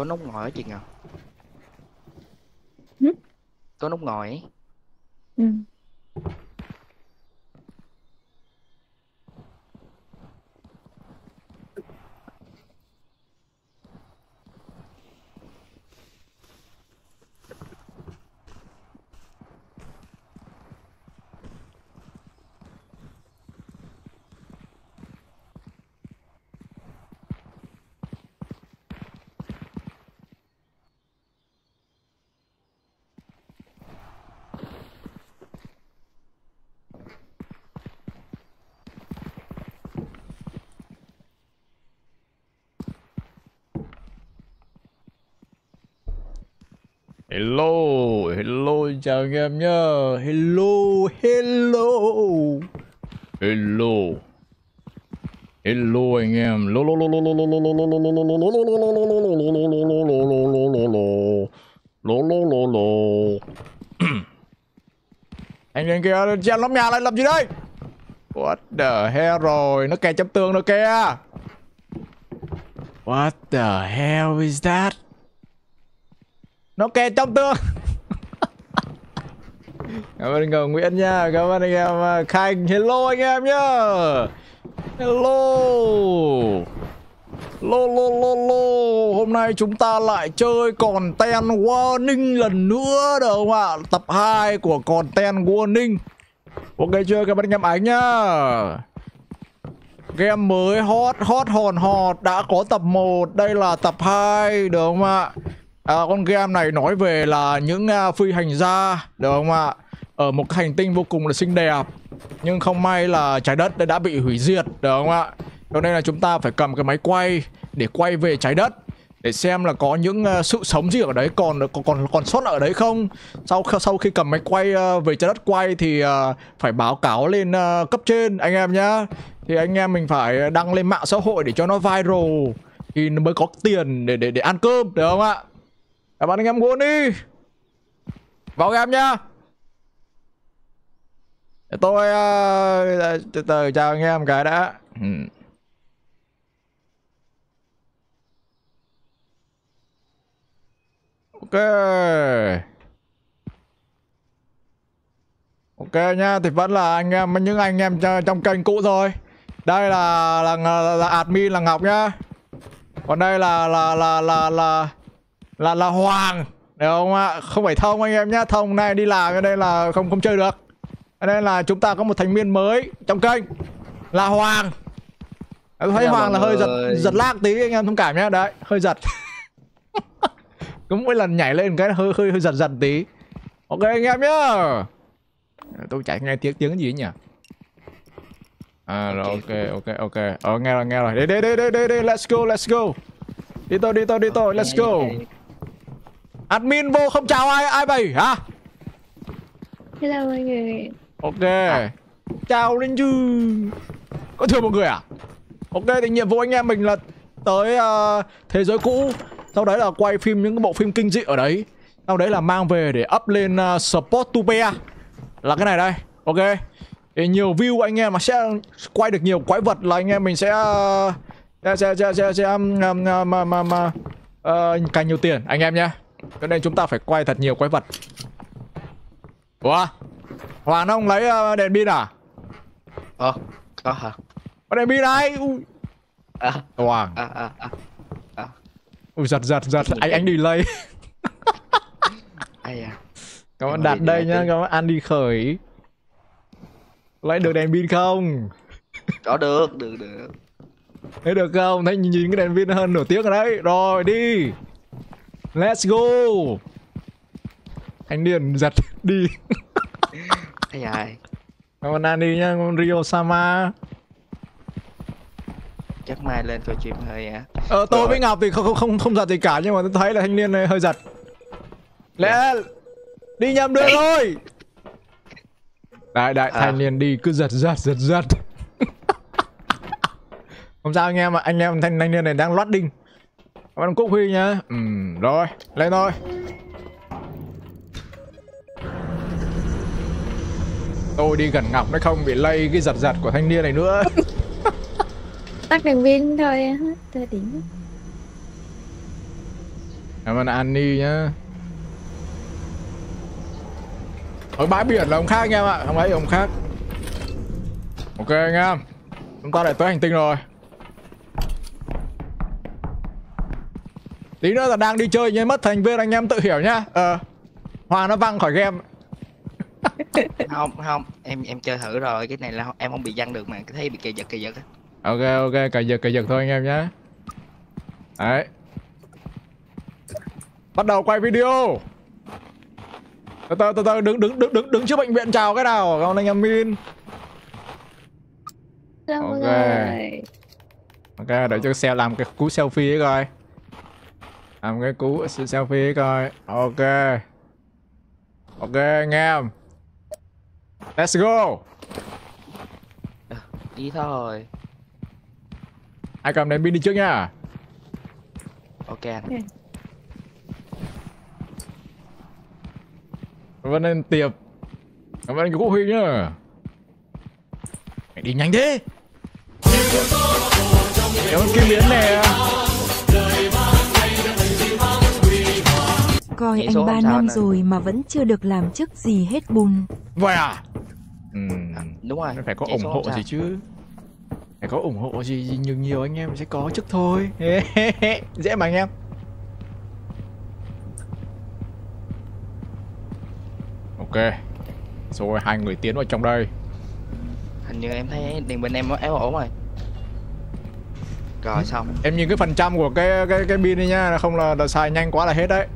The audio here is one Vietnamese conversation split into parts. Có nút ngồi ở chị Ngọc. Ừ? Có nút ngồi ấy. Ừ. Hello, hello, chào anh em nhá. Hello, hello. Hello. Hello anh em. Anh kia chen lóc nhà lại làm gì đây? What the hell rồi, nó kè chấm tương nó kìa. What the hell is that? Nó kè trong tường. Cảm ơn Ngọc Nguyễn nha. Cảm ơn anh em Khánh. Hello anh em nhá. Hello. Hôm nay chúng ta lại chơi Content Warning lần nữa được không ạ? Tập 2 của Content Warning. Ok chưa? Cảm ơn anh em Ánh nhá. Game mới hot hòn hot. Đã có tập 1. Đây là tập 2 được không ạ? Con game này nói về là những phi hành gia được không ạ? Ở một hành tinh vô cùng là xinh đẹp, nhưng không may là trái đất đã bị hủy diệt được không ạ? Cho nên là chúng ta phải cầm cái máy quay để quay về trái đất để xem là có những sự sống gì ở đấy còn sót ở đấy không. Sau khi cầm máy quay về trái đất quay thì phải báo cáo lên cấp trên anh em nhá. Thì anh em mình phải đăng lên mạng xã hội để cho nó viral thì mới có tiền để ăn cơm được không ạ? Các bạn anh em muốn đi vào game nhá. Để tôi từ từ chào anh em cái đã. Ok. Ok nha, thì vẫn là anh em những anh em trong kênh cũ thôi. Đây là admin là Ngọc nhá. Còn đây là Hoàng được không ạ? Không phải Thông anh em nhá. Thông này đi làm ở đây là không chơi được. Ở đây là chúng ta có một thành viên mới trong kênh là Hoàng. Em thấy Hoàng là hơi giật lag tí anh em thông cảm nhá. Đấy, hơi giật. Cứ mỗi lần nhảy lên cái hơi giật tí. Ok anh em nhá. Tôi chả nghe tiếng gì nhỉ? À rồi, ok. Nghe rồi. Đi, let's go. Đi tôi, let's go. Admin vô không chào ai bày hả? Hello mọi người. Ok. Chào đến chứ. Có thừa một người à? Ok thì nhiệm vụ anh em mình là tới thế giới cũ, sau đấy là quay phim những bộ phim kinh dị ở đấy, sau đấy là mang về để up lên Sportopia là cái này đây. Ok. Thì nhiều view anh em mà sẽ quay được nhiều quái vật là anh em mình sẽ càng nhiều tiền anh em nhé. Cho nên chúng ta phải quay thật nhiều quái vật. Ủa? Hoàng nó không lấy đèn pin à? Có hả? Có đèn pin này. Hoàng. Ui giật. Anh delay. Các bạn đặt đây nhá, các bạn ăn đi khởi. Lấy được đèn pin không? Có được. Thấy được không? Thấy nhìn cái đèn pin hơn nổi tiếng rồi đấy. Rồi đi. Let's go. Anh điền giật đi. Ây ai. Cảm ơn Nani nha, con Rio Sama. Chắc mai lên tôi chìm hơi á. Tôi với Ngọc thì không giật gì cả, nhưng mà tôi thấy là thanh niên này hơi giật. Lẽ đi nhầm đường thôi. Đại thanh niên đi cứ giật. Không sao anh em ạ, anh em thanh niên này đang loát đinh. Cảm ơn Quốc Huy nhá. Rồi, lên thôi. Tôi đi gần Ngọc nó không bị lây cái giật của thanh niên này nữa. Tắt đèn pin thôi, tôi đỉnh. Cảm ơn Annie nhá. Ở bãi biển là ông khác anh em ạ, không ấy ông khác. Ok anh em, chúng ta lại tới hành tinh rồi. Tí nữa là đang đi chơi nhưng mất thành viên anh em tự hiểu nhá. Hoàng nó văng khỏi game. Không, em chơi thử rồi, cái này là em không bị văng được mà, cái thấy bị kỳ giật. Ok, kỳ giật thôi anh em nhá. Đấy. Bắt đầu quay video. Từ từ đứng trước bệnh viện chào cái nào con anh em Min. Ok, để cho xe làm cái cú selfie ấy coi. Làm cái cú selfie ấy coi. Ok anh em. Let's go. Đi thôi. Ai cầm đèn pin đi trước nha. Ok anh. Cảm ơn anh Tiệp. Cảm ơn anh Quốc Huy nhá. Mày đi nhanh thế. Cảm ơn Kim Biến nè. Coi anh 3 năm này rồi mà vẫn chưa được làm chức gì hết bùn. Vậy à? Đúng rồi. Phải có ủng hộ gì chứ. Phải có ủng hộ gì nhưng nhiều anh em sẽ có chức thôi. Dễ mà anh em. Ok, rồi hai người tiến vào trong đây. Hình như em thấy đèn bên em éo ổn rồi. Rồi xong. Em nhìn cái phần trăm của cái pin này nha, không là xài nhanh quá là hết đấy.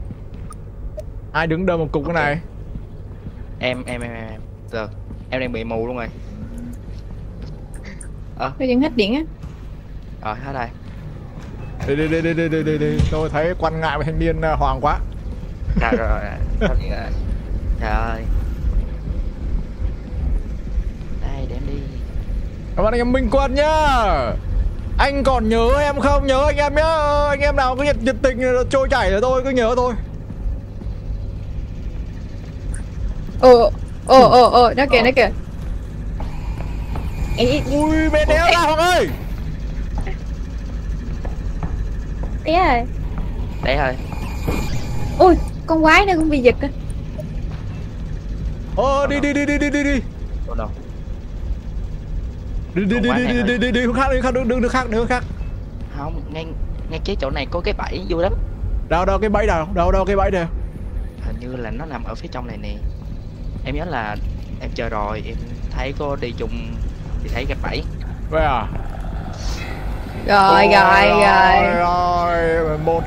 Ai đứng đơ một cục okay. Cái này. Em. Được. Em đang bị mù luôn rồi. Bây giờ hết điện á. Rồi hết rồi. Đi. Tôi thấy quan ngại với thanh niên Hoàng quá. Rồi. Trời ơi. Đây để em đi. Cảm ơn anh em Minh Quân nhá. Anh còn nhớ em không? Nhớ anh em nhá. Anh em nào cứ nhiệt tình trôi chảy rồi tôi cứ nhớ thôi. Ồ, nó kìa. Ui bên đéo ra Hoàng ơi. Đấy rồi. Ui con quái nó cũng bị giật. Đi. Đi hướng khác. Không, ngay cái chỗ này có cái bẫy vui lắm. Đâu cái bẫy nào? Hình như là nó nằm ở phía trong này nè. Em nhớ là em chờ rồi, em thấy có đi chung thì thấy cái bẫy. Vậy à? Rồi. Một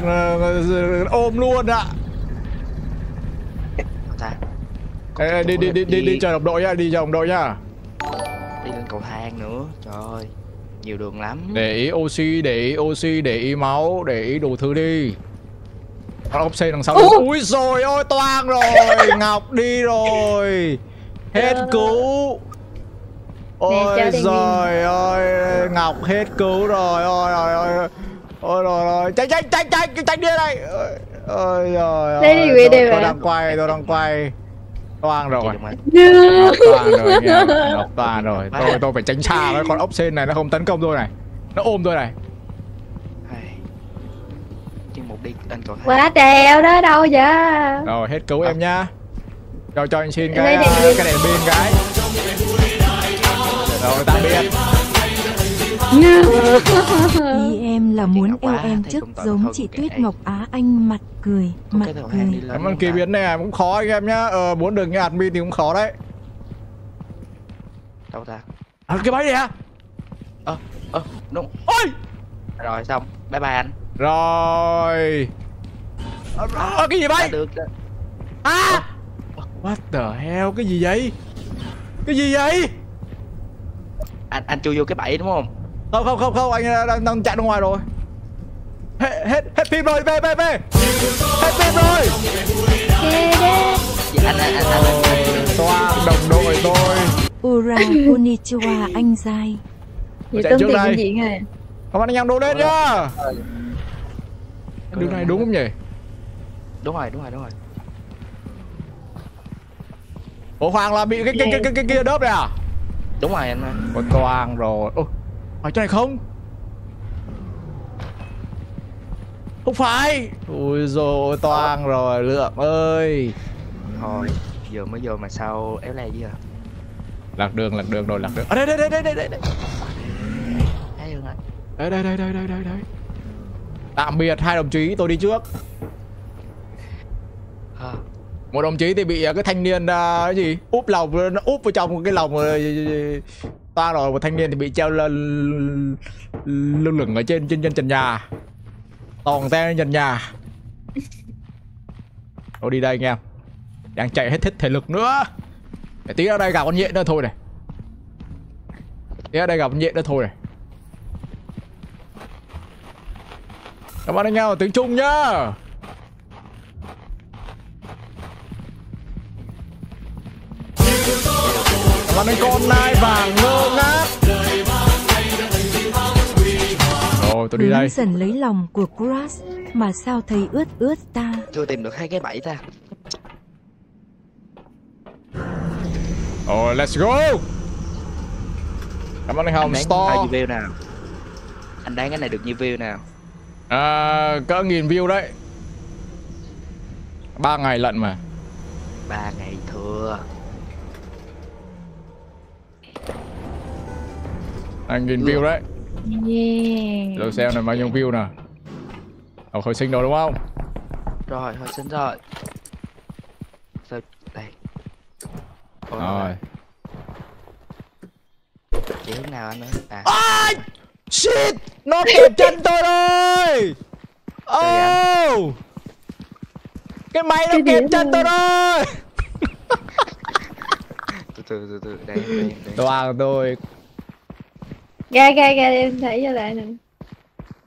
ôm luôn ạ. Ê, đi chờ đồng đội nha, đi lên cầu thang nữa, trời ơi, nhiều đường lắm. Để ý oxy, để ý máu, để ý đủ thứ đi. Ốc xe đằng sau. Úi rồi ôi toang rồi, Ngọc đi rồi, hết cứu. Ôi giời ơi, Ngọc hết cứu rồi, ôi rồi, tránh đi đây. Ôi giời ơi, tôi đang quay. Toang rồi. Tôi phải tránh xa nó, con ốc sên này nó không tấn công tôi này. Nó ôm tôi này. Quá trèo đó đâu vậy? Rồi hết cứu em nha. Cho anh xin cái đèn pin cái. Rồi tạm biệt. Ý em là muốn yêu em trước giống chị Tuyết Ngọc Á. Anh mặt cười. Cảm ơn Kỳ Biến này cũng khó anh em nhá. Muốn được như admin thì cũng khó đấy. Đâu ta? Cái máy này hả? Đúng. Ôi! Rồi xong, bye bye anh. Rồi. Cái gì bay? À! What the hell, cái gì vậy? Anh chui vô cái bẫy đúng không? Không, anh đang chạy ra ngoài rồi. Hết phim rồi, về. Hết phim rồi. Toa đồng đội tôi. Ura konnichiwa anh dai. Chạy trước đây. Các bạn anh em đổ lên nhá. Đường này đúng không nhỉ? Đúng rồi. Ủa Hoàng là bị cái kia đớp này à? Đúng rồi anh ơi. Có toang rồi. Ở chỗ này không? Không phải. Ôi rồi toang rồi Lượng ơi. Thôi giờ mới vô mà sao éo le vậy? Lạc đường rồi, lạc đường. Ở đây. Đây. Tạm biệt hai đồng chí, tôi đi trước. Một đồng chí thì bị cái thanh niên cái gì úp lồng, nó úp vào trong cái lồng rồi ta rồi. Một thanh niên thì bị treo lên lưng lửng ở trên trần nhà, toàn teo trên trần nhà. Tôi đi đây anh em, đang chạy hết thể lực nữa. Để tí ra đây gặp con nhện nữa thôi này. Các bạn anh em tiếng Trung nhá. Các bạn anh con nai vàng ngơ ngác. Rồi tôi đi đây. Dần lấy lòng của Crush mà sao thấy ướt ta. Chưa tìm được hai cái bẫy ta. Oh, let's go. Cảm ơn anh Hồng. Store. Anh đáng cái này được nhiêu view nào? À, cỡ 1000 view đấy. 3 ngày lận mà. 3 ngày thừa. Anh 1000 view đấy. Yeah. Lô xem này bao nhiêu view nào. Ồ, hồi sinh rồi đúng không? Rồi, hồi sinh rồi. Sao đây? Rồi. Chỉ hướng nào anh ấy? À. À! Shit! Nó kẹp chân tôi rồi! Oh! Cái máy nó kẹp chân tôi rồi! Từ từ, đây. Đoàn tôi. Gai, em thấy ra lại nè.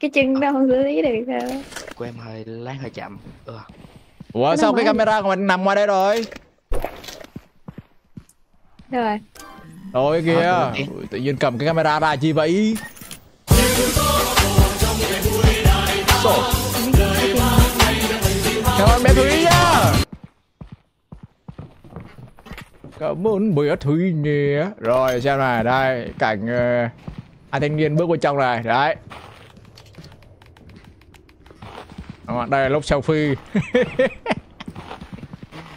Cái chân nó không xử lý được sao? Của em hơi lát hơi chậm. Ủa sao cái camera của mình nằm ngoài đây rồi? Đâu rồi? Rồi kìa, tự nhiên cầm cái camera ra chi vậy? Cảm ơn bé Thùy nha. Cảm ơn bé Thùy nhé. Rồi xem này, đây cảnh anh thanh niên bước vào trong này, đấy. Đây là lúc selfie.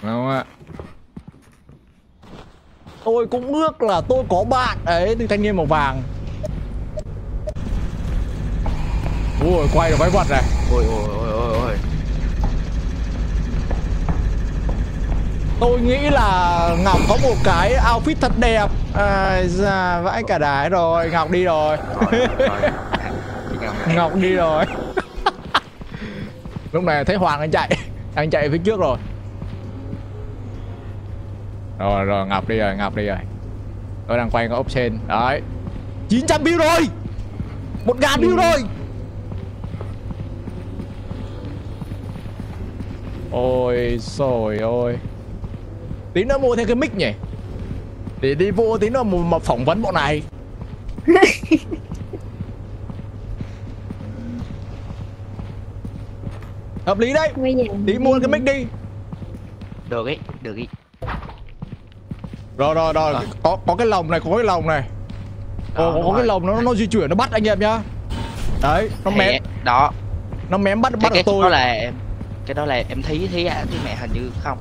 Đúng không ạ? Tôi cũng ước là tôi có bạn ấy, thanh niên màu vàng. Ui, quay được váy vật này. Ôi. Tôi nghĩ là Ngọc có một cái outfit thật đẹp. Dạ, vãi cả đái rồi, Ngọc đi rồi. Ngọc đi rồi. Lúc này thấy Hoàng anh chạy phía trước rồi. Rồi, Ngọc đi rồi. Tôi đang quay cái ốp sen. Đấy. 900 view rồi. 1000 view rồi. Ôi trời ơi. Tí nữa mua thêm cái mic nhỉ. Để đi vô tí nữa mà phỏng vấn bọn này. Hợp lý đấy. Tí mua cái mic đi. Được ý. Rồi. Có cái lồng này, có cái lồng nó di chuyển, nó bắt anh em nhá. Đấy, nó mém. Đó. Nó mém bắt được tôi. Cái đó là em thấy mẹ hình như không.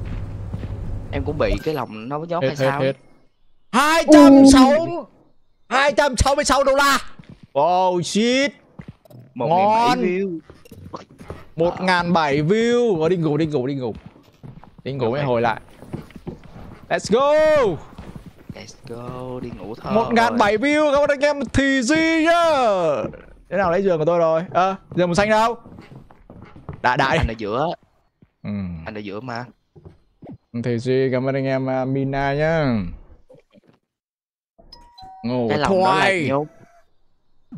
Em cũng bị cái lòng nó nhót hay sao. 266 đô la. Oh shit. 1.700 view. 1.700 view. Rồi đi ngủ. Đi ngủ mới hồi lại. Let's go, đi ngủ thôi. 1.700 view, các bạn anh em thì gì nhá. Thế nào lấy giường của tôi rồi. Giường màu xanh đâu? Đại anh ở giữa. Anh ở giữa mà. Thì suy, cảm ơn anh em Mina nhá. Cái lòng đó là nhốt.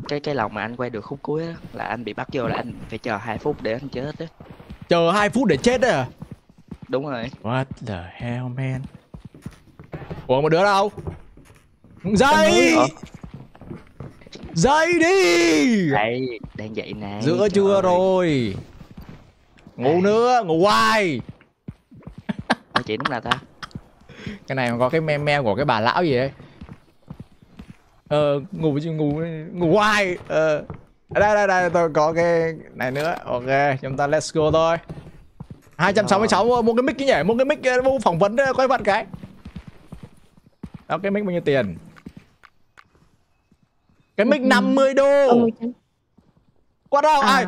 Cái lòng mà anh quay được khúc cuối đó, là anh bị bắt vô là anh phải chờ 2 phút để anh chết đó. Chờ 2 phút để chết đó à? Đúng rồi. What the hell man. Ủa một đứa đâu? Dây đi. Đây, đang dậy nè. Giữa trưa rồi. Ngủ nữa, ngủ hoài. Nói chuyện đúng là ta. Cái này mà có cái meme của cái bà lão gì ấy. Ngủ hoài. Đây đây đây, tôi có cái này nữa. Ok, chúng ta let's go thôi. 266 mua cái mic chứ nhỉ, mua cái mic mua phỏng vấn quay vặt cái. Đó, cái mic bao nhiêu tiền? Cái mic 50 đô. Quá đâu ai?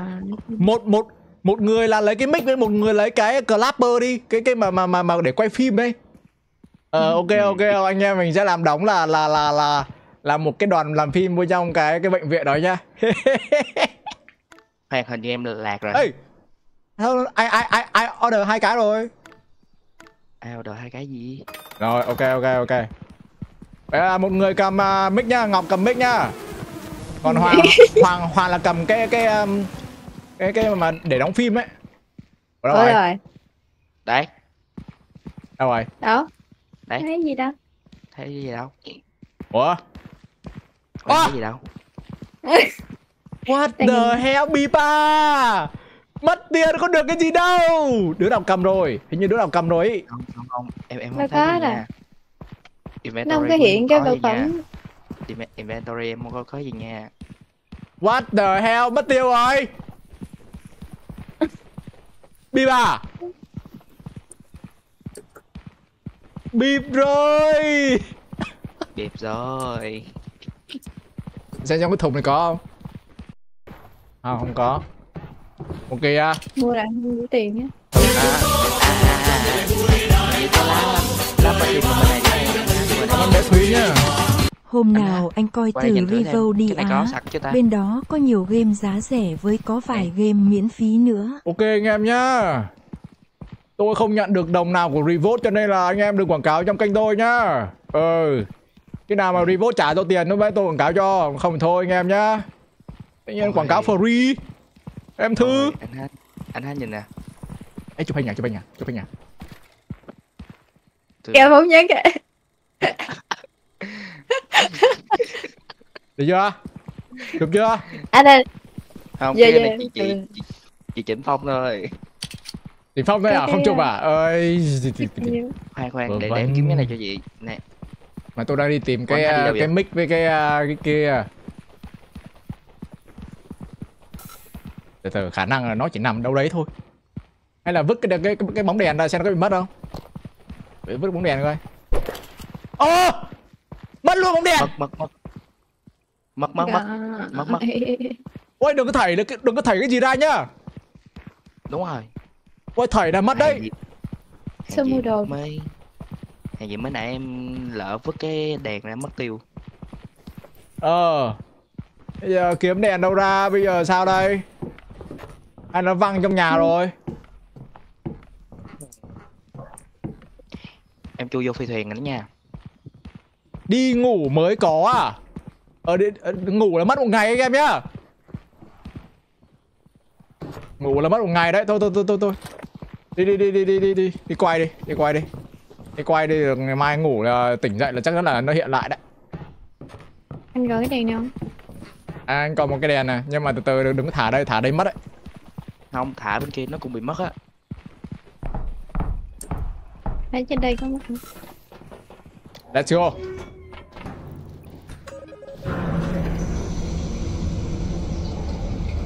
Một người là lấy cái mic với một người lấy cái clapper đi, cái mà để quay phim đấy. Ok ok, anh em mình sẽ làm đóng là một cái đoàn làm phim vô trong cái bệnh viện đó nha. Hoặc hình như em lạc rồi. Ê, ai order 2 cái rồi. Ai order 2 cái gì? Rồi ok ok ok. Đấy là một người cầm mic nha, Ngọc cầm mic nha. Còn Hoàng là cầm cái mà để đóng phim ấy. Ở đâu rồi? Đấy. Đâu rồi? Đâu? Đấy. Thấy gì đâu? Thấy gì đâu? Ủa? Ủa? Thấy gì đâu? What the hell, Bipa? Mất tiền có được cái gì đâu. Đứa nào cầm rồi? Hình như đứa nào cầm rồi. Không, em không thấy nè. Nó không có hiện cái vật phẩm. Inventory em không có gì nha. What the hell, mất tiêu rồi. Bipa. Bịp rồi. Bịp rồi. Xem trong cái thùng này có không? À, không có. Ok à. Mua lại không đủ tiền nhé. Hôm nào anh coi thử review đi Á. Bên đó có nhiều game giá rẻ với có vài game miễn phí nữa. Ok anh em nhá. Tôi không nhận được đồng nào của Revolt cho nên là anh em đừng quảng cáo trong kênh tôi nhá. Cái nào mà Revolt trả cho tiền nó với tôi quảng cáo cho, không thì thôi anh em nhá. Tự nhiên quảng cáo free. Em thư. Anh Hát nhìn nè. Ê, chụp hình à. Em không nhớ kìa. Được chưa? Chụp chưa? Anh ơi. Không, cái này chị chỉnh Phong thôi. Thì Phong đây à, Phong chụp à? Ơi khoan, để em kiếm cái này cho chị nè. Mà tôi đang đi tìm cái mic với cái kia. Từ từ, khả năng là nó chỉ nằm đâu đấy thôi. Hay là vứt cái bóng đèn ra xem nó có bị mất không? Để vứt bóng đèn coi. Ô! Mất luôn bóng đèn. Mất. Ôi đừng có thảy cái gì ra nhá. Đúng rồi. Ôi thầy đã mất đấy. Sao mua đồ mới. Hàng gì mới nãy em lỡ vứt cái đèn ra mất tiêu. Bây giờ kiếm đèn đâu ra bây giờ sao đây? Anh nó văng trong nhà rồi. Em chui vô phi thuyền rồi đó nha. Đi ngủ mới có à? Ngủ là mất 1 ngày anh em nhá. Ngủ là mất 1 ngày đấy. Thôi. Đi quay đi. Đi quay đi, được ngày mai ngủ là tỉnh dậy là chắc chắn là nó hiện lại đấy. Anh có cái đèn không? À, anh còn một cái đèn này, nhưng mà từ từ đừng có thả đây mất đấy. Không, thả bên kia nó cũng bị mất á. Ở trên đây có mất không? Let's go.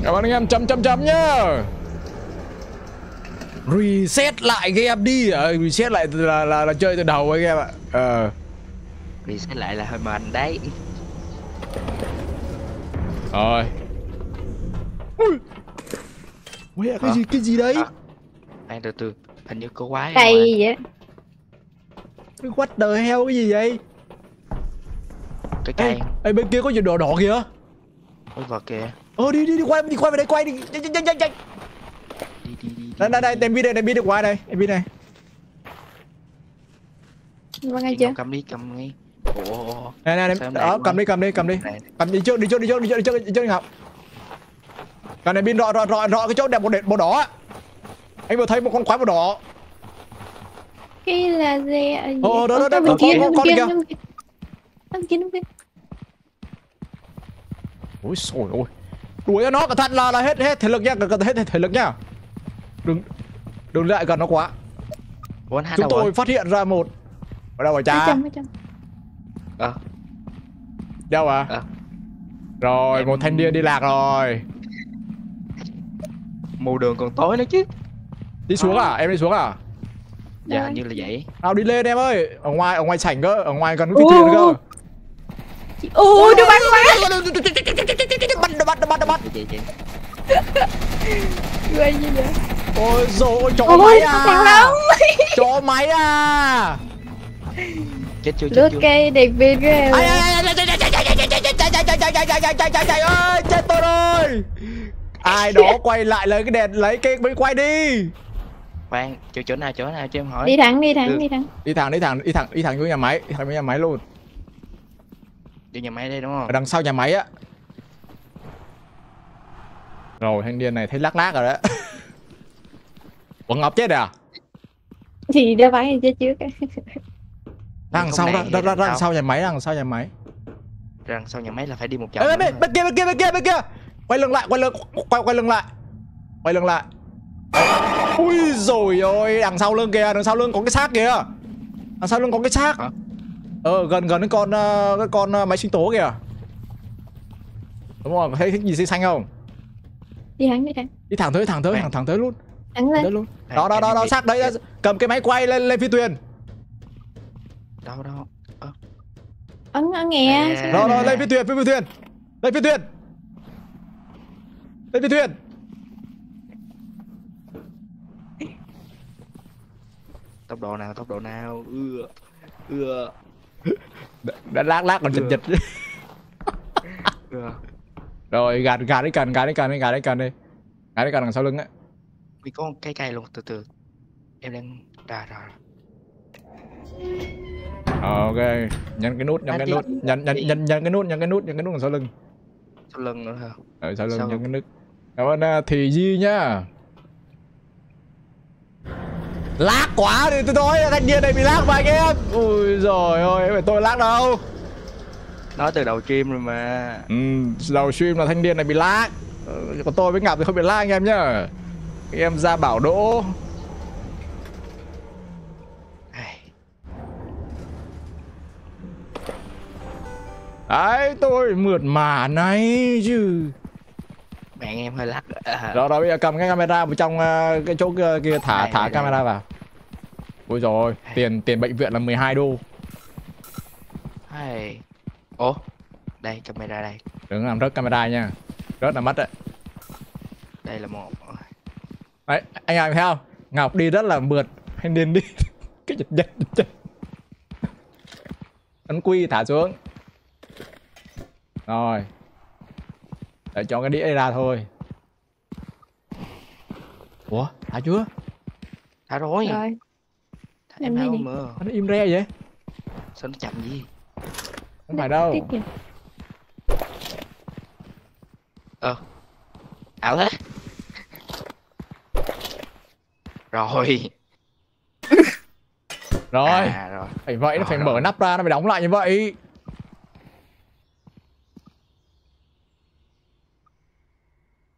Cảm ơn anh em chấm nhá. Reset lại game đi. Reset lại là chơi từ đầu ấy game ạ. Reset lại là hơi mệt đấy. Rồi. Ui, cái gì đấy? Anh từ từ, hình như có quái. Đây gì vậy? What the hell, cái gì vậy? Cái cây. Ê, bên kia có gì đỏ đỏ kìa. Ôi vợ kìa. Đi quay về đây, quay đi. Nhanh. Đây, đem bi được qua đây, em bi này. Vâng anh chưa? Cầm đi. Ồ. Nè, đó, cầm đi. Cầm đi trước đi Ngọc. Còn này pin rọ cái chỗ đẹp màu đỏ. Anh vừa thấy một con quái màu đỏ. Cái là gì? Ồ, đó đó, con kia. Ôi trời ơi. Đuổi cho nó, cẩn thận là hết thể lực nha, Đừng lại gần nó quá. Chúng tôi phát hiện ra một. Ở đâu hả cha? Đâu à? Rồi, một thanh niên đi lạc rồi. Mù đường còn tối nữa chứ. Đi xuống à? Em đi xuống à? Dạ, như là vậy. Nào đi lên em ơi. Ở ngoài sảnh cơ, ở ngoài gần cái kia nữa cơ. Ui, nó bắn quá. Bắt. Ghê gì vậy? Ôi dồi, chó máy à. Chó máy à. Lướt cây đẹp viên của em. Chạy ơi, chết tôi rồi. Ai đó quay lại lấy cái đèn, lấy cái mới quay đi. Khoan, chỗ nào cho em hỏi. Đi thẳng vô nhà máy, vô nhà máy luôn. Đi nhà máy đây đúng không? Ở đằng sau nhà máy á. Rồi, thanh niên này thấy lác lác rồi đó. Ủa Ngọc chết à? Thì đeo bắn em chết trước. Đằng sau nhà máy. Đằng sau nhà máy là phải đi một chặng. Ê, bên kia. Quay lưng lại. Ui dồi ôi, đằng sau lưng có cái xác kìa. Hả? Gần cái con máy sinh tố kìa. Đúng rồi, thấy cái gì xanh xanh không? Đi thẳng. Đi thẳng tới luôn. Thẳng lên. Đó, xác đấy, cầm cái máy quay lên phi thuyền. Đâu. Ấn nghe. Rồi, lên phi thuyền. Tốc độ nào. Ừ. Đã lác còn chật. Rồi gạt đi cần đi. Gạt đi cần đằng sau lưng á. Mình có cây cày luôn, từ. Em đang ra. Ok, nhấn cái nút đằng sau lưng. Sau lưng nữa hả? Ở sau lưng nhấn cái nút. Cảm ơn Thùy Di nhá. Lác quá thì tôi thanh niên này bị lác vài cái em. Ui giời ơi, phải tôi lác đâu. Nói từ đầu stream rồi mà. Đầu stream là thanh niên này bị lác. Còn tôi với Ngọc thì không bị lác anh em nhá. Các em ra bảo đỗ. Đấy, tôi mượt mà này chứ. Bạn em hơi lắc. Rồi bây giờ cầm cái camera vào trong cái chỗ kia, thả camera vào. Ôi dồi ôi, tiền bệnh viện là 12 đô. Ủa, đây camera đây. Đừng làm rớt camera nha. Rớt là mất đấy. Đây là một. Đấy, anh em thấy không? Ngọc đi rất là mượt, anh điên đi. Cái giật. Ấn quy thả xuống. Rồi. Để cho cái đĩa đây ra thôi. Ủa, thả chưa? Thả rồi. Thả em đâu mà. Nó im re vậy? Sao nó chậm gì? Không phải đâu. Ảo thế. Rồi. Vậy nó phải mở nắp ra, nó phải đóng lại như vậy.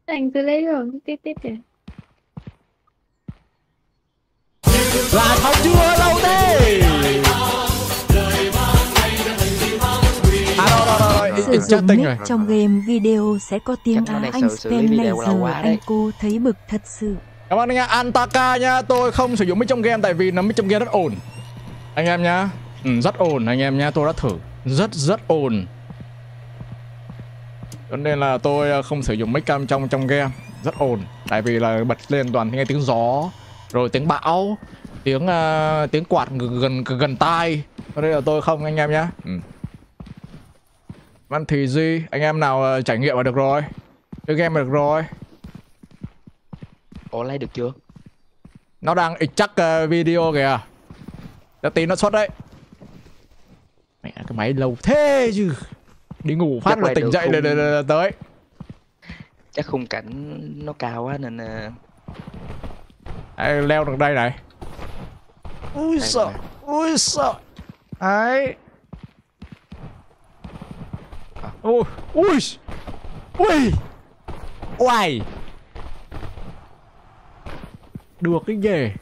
Anh cứ lấy rồi, tiếp kìa. Là thật chưa đâu đi. Sử dụng nick trong game video sẽ có tiếng Á. Anh spam laser, anh cô thấy bực thật sự. Cảm ơn anh nha, Antaka nha. Tôi không sử dụng mic trong game tại vì nó mic trong game rất ồn. Anh em nhá, rất ồn anh em nhá, tôi đã thử. Rất ồn. Cho nên là tôi không sử dụng mic cam trong game. Rất ồn. Tại vì là bật lên toàn nghe tiếng gió, rồi tiếng bão, tiếng quạt gần tai. Cho nên là tôi không anh em nhé. Văn Thùy Di, anh em nào trải nghiệm là được rồi. Chơi game là được rồi. Ủa lấy được chưa? Nó đang extract video kìa. Đã tí nó xuất đấy. Mẹ cái máy lâu thế chứ. Đi ngủ phát là tỉnh dậy là tới. Chắc khung cảnh nó cao quá nên leo được đây này. Ui sợ. Đấy. Ui. Được cái gì?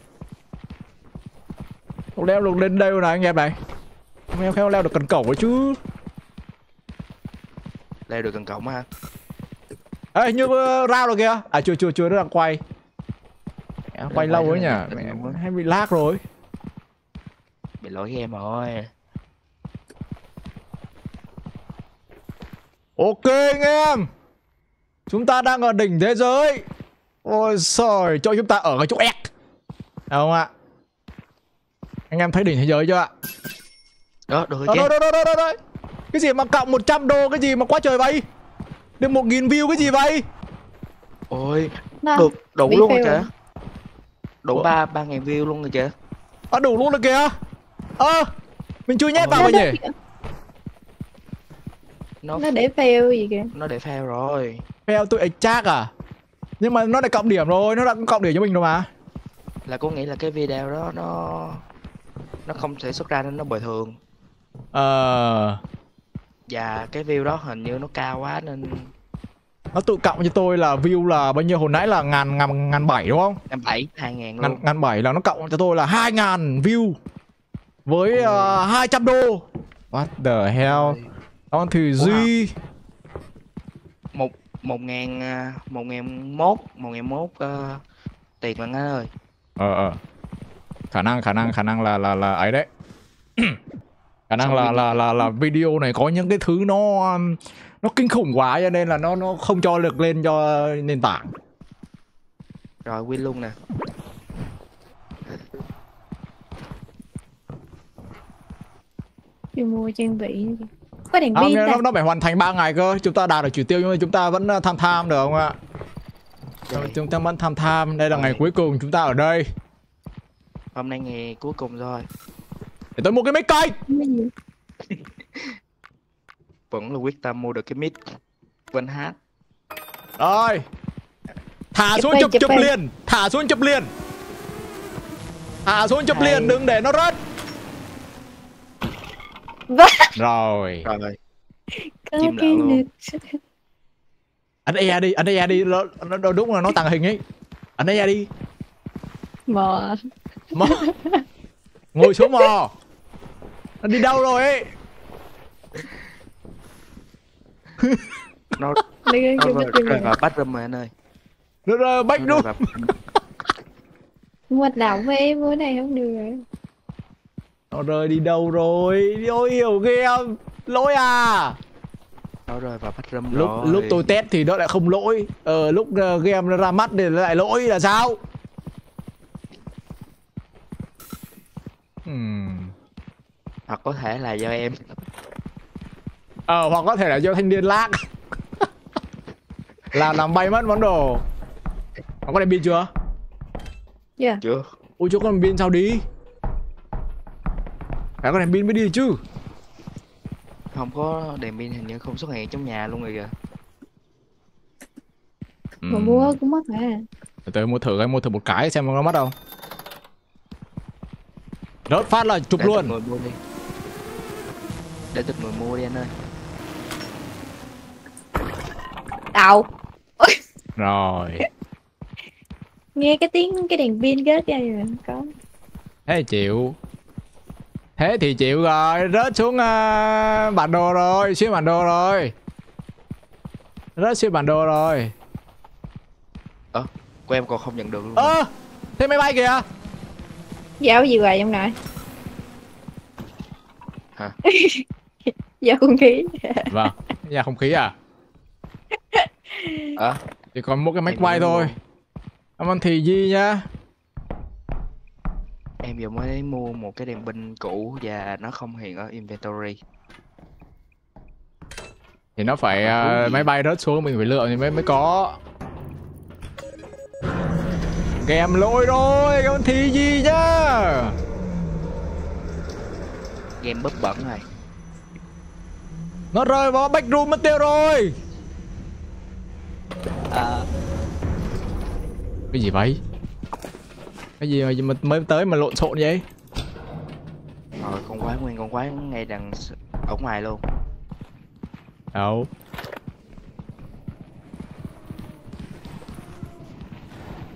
Không leo được lên đây này anh em này. Không leo được cần cẩu ấy chứ. Leo được gần cổng ha. Ê, như rao rồi kìa. À chưa nó đang quay. Quay lâu rồi nhỉ. Mẹ hay bị lag rồi. Bị lỗi với em rồi. Ok anh em. Chúng ta đang ở đỉnh thế giới. Ôi trời, cho chúng ta ở cái chỗ ẹc. Được không ạ? Anh em thấy đỉnh thế giới chưa ạ? Đó, được rồi. Đó. Cái gì mà cộng 100 đô cái gì mà quá trời vậy? Được 1000 view cái gì vậy? Ôi, được đủ luôn rồi kìa. Đủ 3000 view luôn rồi kìa. À, đủ luôn rồi kìa. Ơ, mình chưa nhét vào rồi nhỉ? Nó để fail gì kìa. Nó để fail rồi. Fail tụi ấy chắc à? Nhưng mà nó đã cộng điểm rồi, nó đã cộng điểm cho mình rồi mà. Là cô nghĩ là cái video đó nó không thể xuất ra nên nó bồi thường. Và cái view đó hình như nó cao quá nên nó tự cộng cho tôi là view là bao nhiêu, hồi nãy là 1007 đúng không? 1007, 2000 luôn. 1007 là nó cộng cho tôi là 2000 view với 200 đô. What the hell? Con Thùy Duy 1001 tiền bạn ơi. Khả năng là ấy đấy. Khả năng là video này có những cái thứ nó kinh khủng quá cho nên là nó không cho được lên cho nền tảng. Rồi win luôn nè. Đi mua trang bị. Có đèn pin nó phải hoàn thành 3 ngày cơ. Chúng ta đạt được chỉ tiêu nhưng mà chúng ta vẫn tham được không ạ? Rồi, chúng ta vẫn tham. Đây là ngày cuối cùng chúng ta ở đây. Hôm nay ngày cuối cùng rồi. Để tôi mua cái mic coi. Vẫn là quyết tâm mua được cái mic. Vẫn hát. Rồi. Thả xuống chụp liền. Thả xuống chụp liền. Thả xuống chụp liền, đừng để nó rớt. Rồi. Chim lợn luôn. Anh e đi, nó đúng là nó tàng hình ấy. Anh e đi. Mò. Ngồi xuống mò. Anh đi đâu rồi ấy? Nó rơi vào bathroom rồi anh ơi. Nó rơi back luôn. Hoạt động với em bữa này không được rồi. Nó rơi đi đâu rồi? Ôi hiểu ghê không? Lỗi à? Nó rơi vào phát râm rồi. Lúc tôi test thì nó lại không lỗi. Lúc game ra mắt thì nó lại lỗi là sao? Hoặc có thể là do em. Hoặc có thể là do thanh niên lag. Là làm bay mất món đồ. Nó có đem pin chưa? Chưa. Ôi chỗ con pin sao đi? Phải có đèn pin mới đi chứ. Không có đèn pin hình như không xuất hiện trong nhà luôn rồi kìa. Mà mua cũng mất hả? Tôi mua thử một cái xem nó mất không. Rớt phát là chụp luôn. Để tụi người mua đi anh ơi. Đau. Rồi. Nghe cái tiếng cái đèn pin rớt ra rồi có. Thế chịu. Thế thì chịu rồi, rớt xuống bản đồ rồi, xuyên bản đồ rồi. Rớt xuyên bản đồ rồi. Của em còn không nhận được luôn. Thế máy bay kìa. Dạo gì hoài trong này? Hả? Dạo không khí. Vâng, dạo không khí à? Chỉ còn một cái máy quay thôi. Cảm ơn Thùy Duy nhá. Em vừa mới mua một cái đèn pin cũ và nó không hiện ở inventory. Thì nó phải máy bay rớt xuống mình phải lựa thì mới có. Game lỗi rồi, con Thùy Duy nhá. Game bấp bẩn rồi. Nó rơi vào backroom mất tiêu rồi. Cái gì vậy? Cái gì mà mới tới mà lộn xộn vậy? Rồi con quái nguyên con quái ngay đằng ở ngoài luôn. Đâu?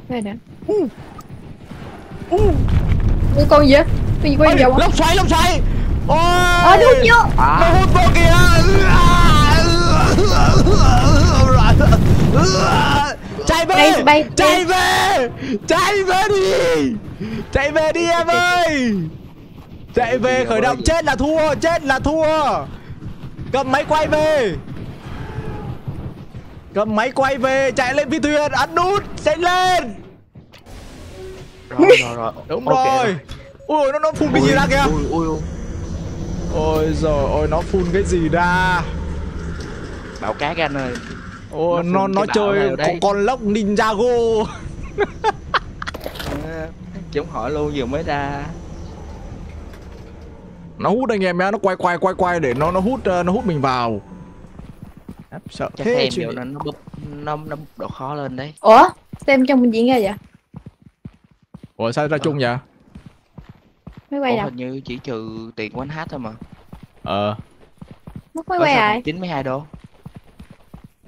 Đây nè. Con gì vậy? Cái gì quay vào? Lốc xoáy. Ôi! Đúng chưa? Nó hút vô kìa. Chạy về, chạy về, chạy về đi, chạy về đi em ơi. Chạy về khởi động, chết là thua, chết là thua. Cầm máy quay về, cầm máy quay về, chạy lên phi thuyền, ấn nút, chạy lên. Rồi rồi rồi, đúng rồi. Ui nó phun cái gì ra kìa. Ôi giời ơi, nó phun cái gì ra? Bão cát anh ơi. Ôi nó chơi con lốc Ninjago. Chống hỏi luôn, vừa mới ra. Nó hút anh em nhá, nó quay để nó hút mình vào. Sợ chắc thế em điều nó búp, nó búp độ khó lên đấy. Ủa, xem trong mình diễn ra vậy? Ủa sao ra chung vậy? Máy quay đâu? Hình như chỉ trừ tiền của anh hát thôi mà. Mất máy quay rồi. 92 đô.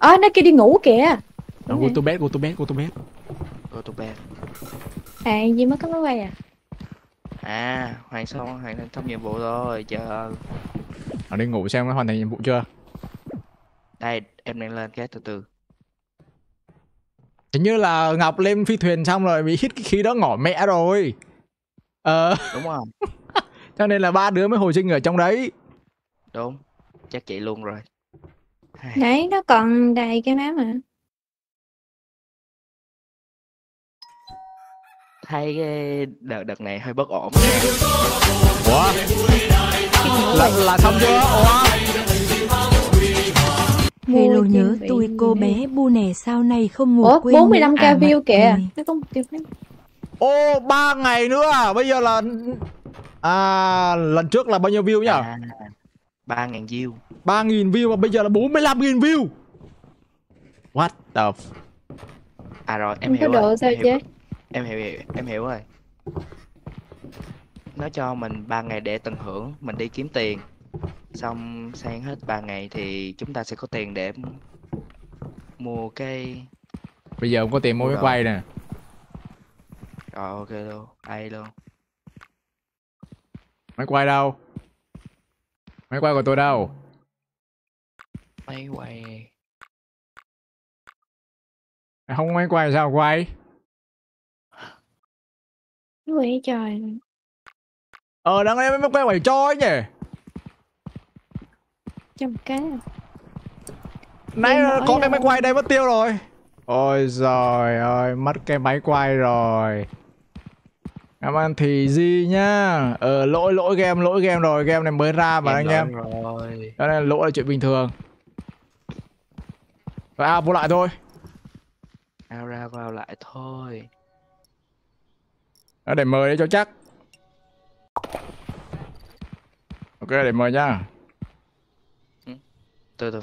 Nó kia đi ngủ kìa. Nó go to bed, go to bed, go to bed. Go to bed. À gì mới có máy quay à? À, Hoàng xong, Hoàng thành xong nhiệm vụ rồi, chờ. Hoàng đi ngủ xem nó hoàn thành nhiệm vụ chưa. Đây, em đang lên cái từ từ. Hình như là Ngọc lên phi thuyền xong rồi bị hít cái khí đó ngỏ mẹ rồi. Đúng không? Cho nên là ba đứa mới hồi sinh ở trong đấy. Đúng, chắc chị luôn rồi. Đấy, nó còn đầy cái má mà. Thấy cái đợt này hơi bất ổn. Ủa? Là xong chưa? Hello nhớ tôi cô bé bu nè sao này không ngủ quên. 45k view kìa. Nó không kịp lắm. Ô 3 ngày nữa à? Bây giờ là lần trước là bao nhiêu view nhỉ? 3.000 view. 3.000 view mà bây giờ là 45.000 view. What the. À rồi, em hiểu rồi. Em hiểu rồi. Nó cho mình 3 ngày để tận hưởng, mình đi kiếm tiền. Xong sang hết 3 ngày thì chúng ta sẽ có tiền để mua cái. Bây giờ không có tiền mua cái quay nè. Rồi ok luôn, hay luôn. Máy quay đâu? Máy quay của tôi đâu? Máy quay. Không máy quay sao quay? Quay trời. Đang em mới quay quay trôi nhỉ? Trong cái. Nãy có cái máy quay đây mất tiêu rồi. Ôi giời ơi, mất cái máy quay rồi. Cảm ơn Thùy Di nhá. Lỗi game rồi, game này mới ra mà anh em. Cho nên lỗi là chuyện bình thường. Rồi vô lại thôi. Ao ra vào lại thôi. Đó, để mời đi cho chắc. Ok để mời nha. Từ từ.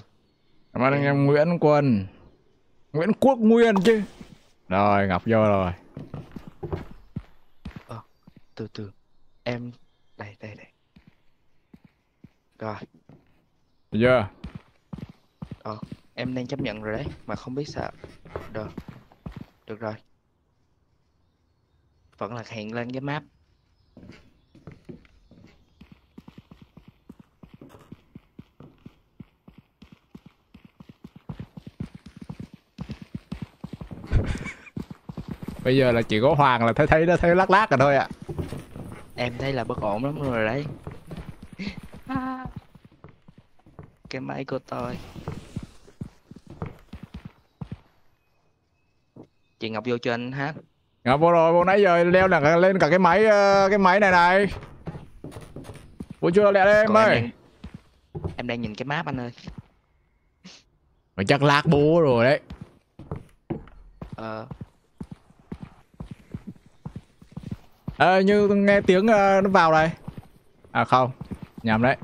Cảm ơn anh em Nguyễn Quân. Nguyễn Quốc Nguyên chứ. Rồi Ngọc vô rồi. Từ từ. Em đây. Rồi. Dạ. Em đang chấp nhận rồi đấy mà không biết sao. Được. Được rồi. Vẫn là hiện lên cái map. Bây giờ là chỉ có Hoàng là thấy nó thấy lắc rồi thôi ạ. Em thấy là bất ổn lắm rồi đấy. Cái máy của tôi. Chị Ngọc vô cho anh hát. Ngọc vô rồi, vô nãy giờ leo là lên cả cái máy này này. Vô chưa lẹ đây em ơi. Em đang nhìn cái map anh ơi. Mà chắc lag bố rồi đấy. Như nghe tiếng nó vào đây. À không, nhầm đấy.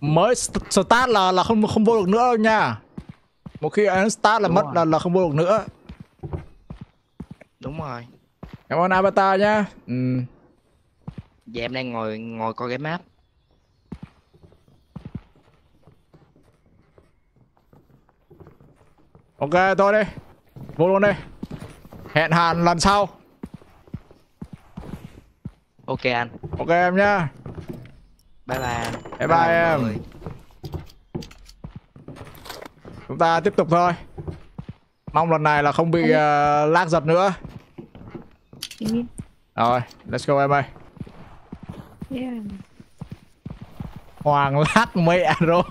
Mới start là không vô được nữa đâu nha. Một khi anh start là mất là không vô được nữa. Đúng rồi. Cảm ơn avatar nhá. Dạ em đang ngồi coi cái map. Ok tôi đi. Vô luôn đi. Hẹn hàn lần sau. Ok anh. Ok em nhá. Bye bye anh. Bye bye, bye em. Người. Chúng ta tiếp tục thôi. Mong lần này là không bị lag giật nữa. Rồi, let's go em ơi. Yeah. Hoàng lát mẹ rồi.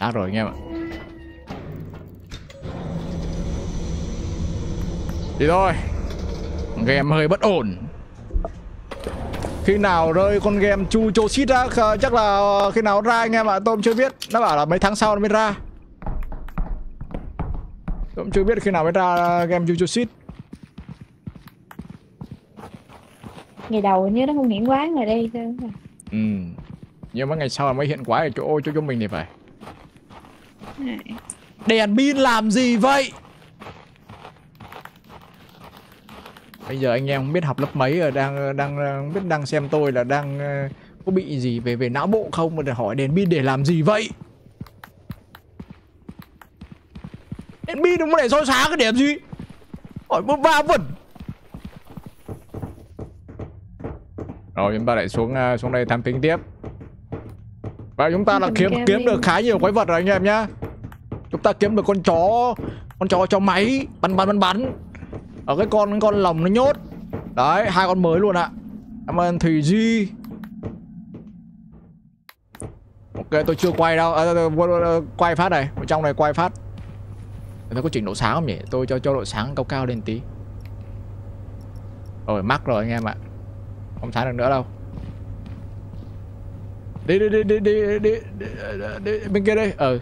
Đã rồi anh em ạ. Thì thôi, game hơi bất ổn. Khi nào rơi con game Chu Chô Xít á, chắc là khi nào ra anh em ạ, tôi cũng chưa biết. Nó bảo là mấy tháng sau nó mới ra. Tôi cũng chưa biết khi nào mới ra game Chu Chô Xít. Ngày đầu nhớ nó không hiện quái ở đây thôi. Ừ. Nhưng mà ngày sau là mới hiện quái ở chỗ cho chúng mình thì phải. Đèn pin làm gì vậy? Bây giờ anh em không biết học lớp mấy rồi, đang biết đang xem tôi là đang có bị gì về về não bộ không mà hỏi đèn pin để làm gì vậy? Đèn pin đúng để soi sáng cái điểm gì? Hỏi một ba vẩn. Rồi chúng ta lại xuống đây tham tính tiếp. Và chúng ta là kiếm được khá nhiều quái vật rồi anh em nhá. Chúng ta kiếm được con chó cho máy bắn. Ở cái con lồng nó nhốt. Đấy, hai con mới luôn ạ. Cảm ơn Thùy Duy. Ok, tôi chưa quay đâu. Quay phát này, ở trong này quay phát. Nó có chỉnh độ sáng không nhỉ? Tôi cho độ sáng cao lên tí. Rồi, mắc rồi anh em ạ. Không sáng được nữa đâu. Đi bên kia đây. Ừ.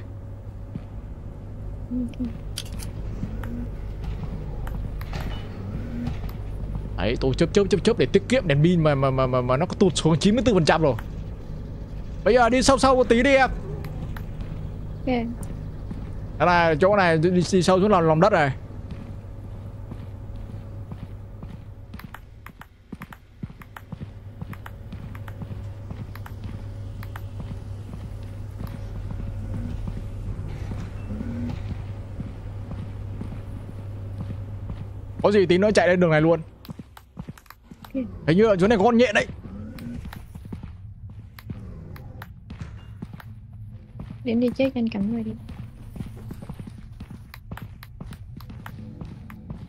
Đấy, tôi chớp để tiết kiệm đèn pin mà nó có tụt xuống 94% rồi. Bây giờ đi sâu một tí đi em. Ok. Đó là chỗ này đi sâu xuống lòng đất này. Có gì tí nữa chạy lên đường này luôn. Hình như ở chỗ này có con nhện đấy. Đến đi chết anh cắn người đi.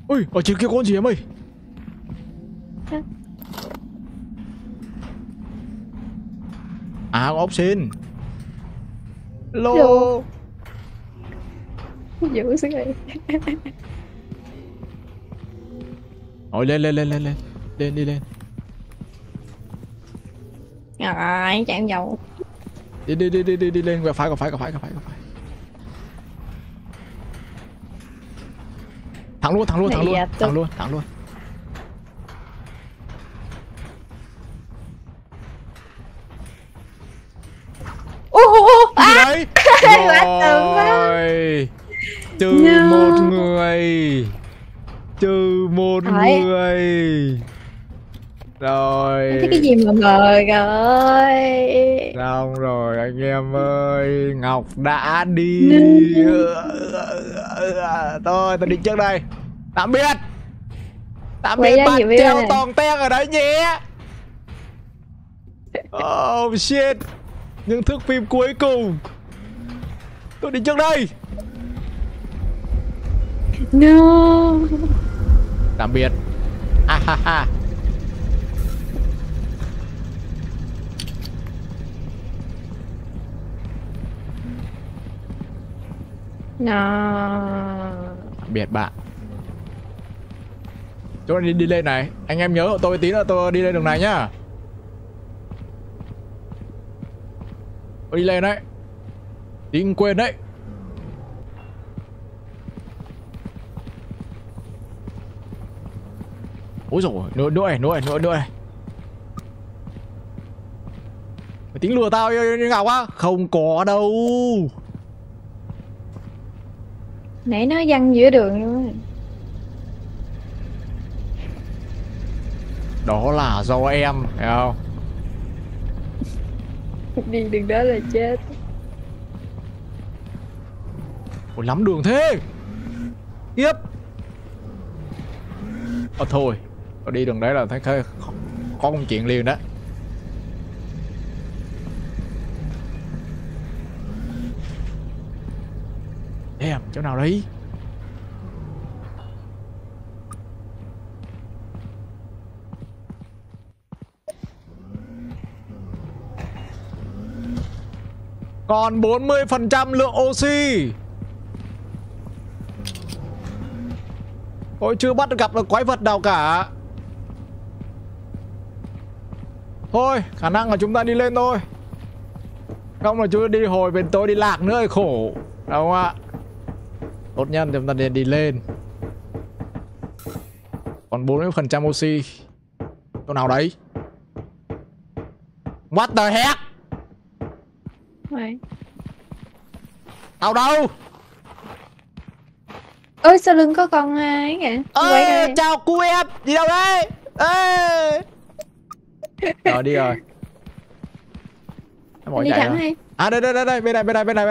Ui, ở trên kia con gì em ơi? Hả? À, con ốc sên. Lô. Giữ xuống đây. Rồi lên đi lên. Rồi chạy dầu. Đi lên, phải. Thẳng luôn. Đấy. Rồi. Trừ một người. Rồi. Thấy cái gì mà mời rồi. Xong rồi anh em ơi. Ngọc đã đi. Thôi tôi đi trước đây. Tạm biệt. Tạm biệt bạn treo toàn ten ở đấy nhé. Oh shit. Những thước phim cuối cùng. Tôi đi trước đây. No. Tạm biệt. Ha. No. Tạm biệt bạn. Chỗ này đi lên này. Anh em nhớ hộ tôi tí nữa tôi đi lên đường này nhá. Tôi đi lên đấy. Tí cũng quên đấy. Ôi dồi, nữa này. Mày tính lừa tao như Ngọc á? Không có đâu. Nãy nó văng giữa đường luôn. Đó là do em, thấy không? Đi đường đó là chết. Ôi lắm đường thế. Tiếp. Thôi Tôi đi đường đấy là thấy có công chuyện liền đó. Damn, chỗ nào đấy? Còn 40% lượng oxy. Tôi chưa bắt gặp được quái vật nào cả. Thôi, khả năng là chúng ta đi lên thôi. Không là chưa đi hồi bên tôi đi lạc nữa thì khổ. Đúng không ạ? Tốt nhân chúng ta nên đi lên. Còn 40% oxy. Chỗ nào đấy? What the heck? Vậy. Tao đâu? Ôi sau lưng có con ấy kìa. Ơi chào cu em. Đi đâu đấy? Ê. Rồi đi rồi. Đi thẳng hay? À đây đây đây, bên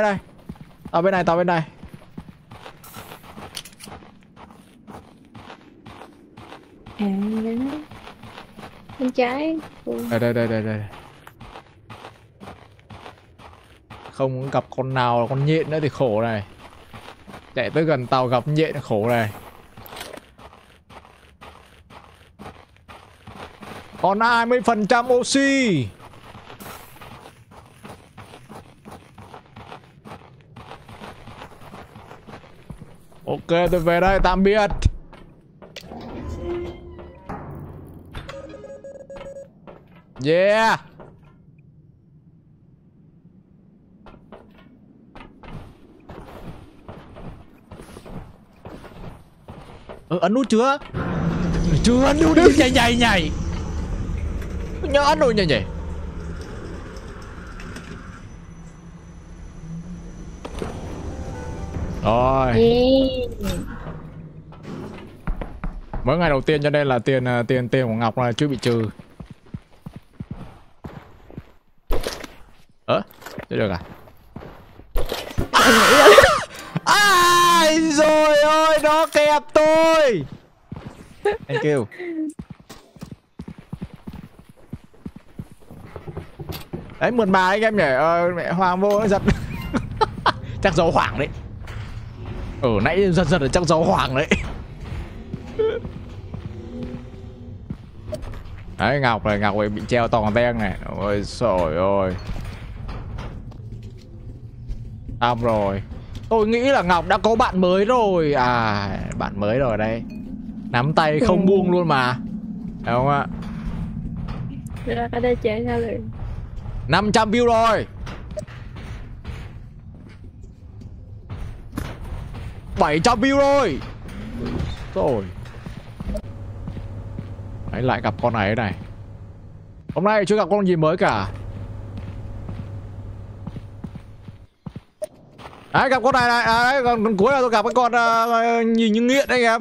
này. Ở bên này, tao bên này. À đấy. Bên trái. Đây. Không gặp con nào là con nhện nữa thì khổ này. Chạy tới gần tàu gặp nhện là khổ này. Còn 20% oxy. Ok tôi về đây, tạm biệt. Yeah. Ấn nút chưa? Chưa ấn nút đi, nhảy. Nhớ ấn nút nhảy. Rồi. Mới ngày đầu tiên cho nên là tiền của Ngọc là chưa bị trừ. Thế được à? Rồi ơi, nó kẹp tôi. Thank you. Đấy mượn bà anh em nhỉ, mẹ Hoàng vô giật. Chắc dấu Hoàng đấy. Nãy giật là chắc dấu Hoàng đấy. Đấy Ngọc này bị treo toàn đen này. Ôi trời ơi. Xong rồi. Tôi nghĩ là Ngọc đã có bạn mới rồi. À, bạn mới rồi đây. Nắm tay không buông luôn mà. Đúng không ạ? Ra cái đây chơi sao rồi. 500 view rồi. 700 view rồi. Rồi. Đấy lại gặp con này này. Hôm nay chưa gặp con gì mới cả. Đấy gặp con này này, còn cuối là tôi gặp cái con nhìn như nghiện đấy em.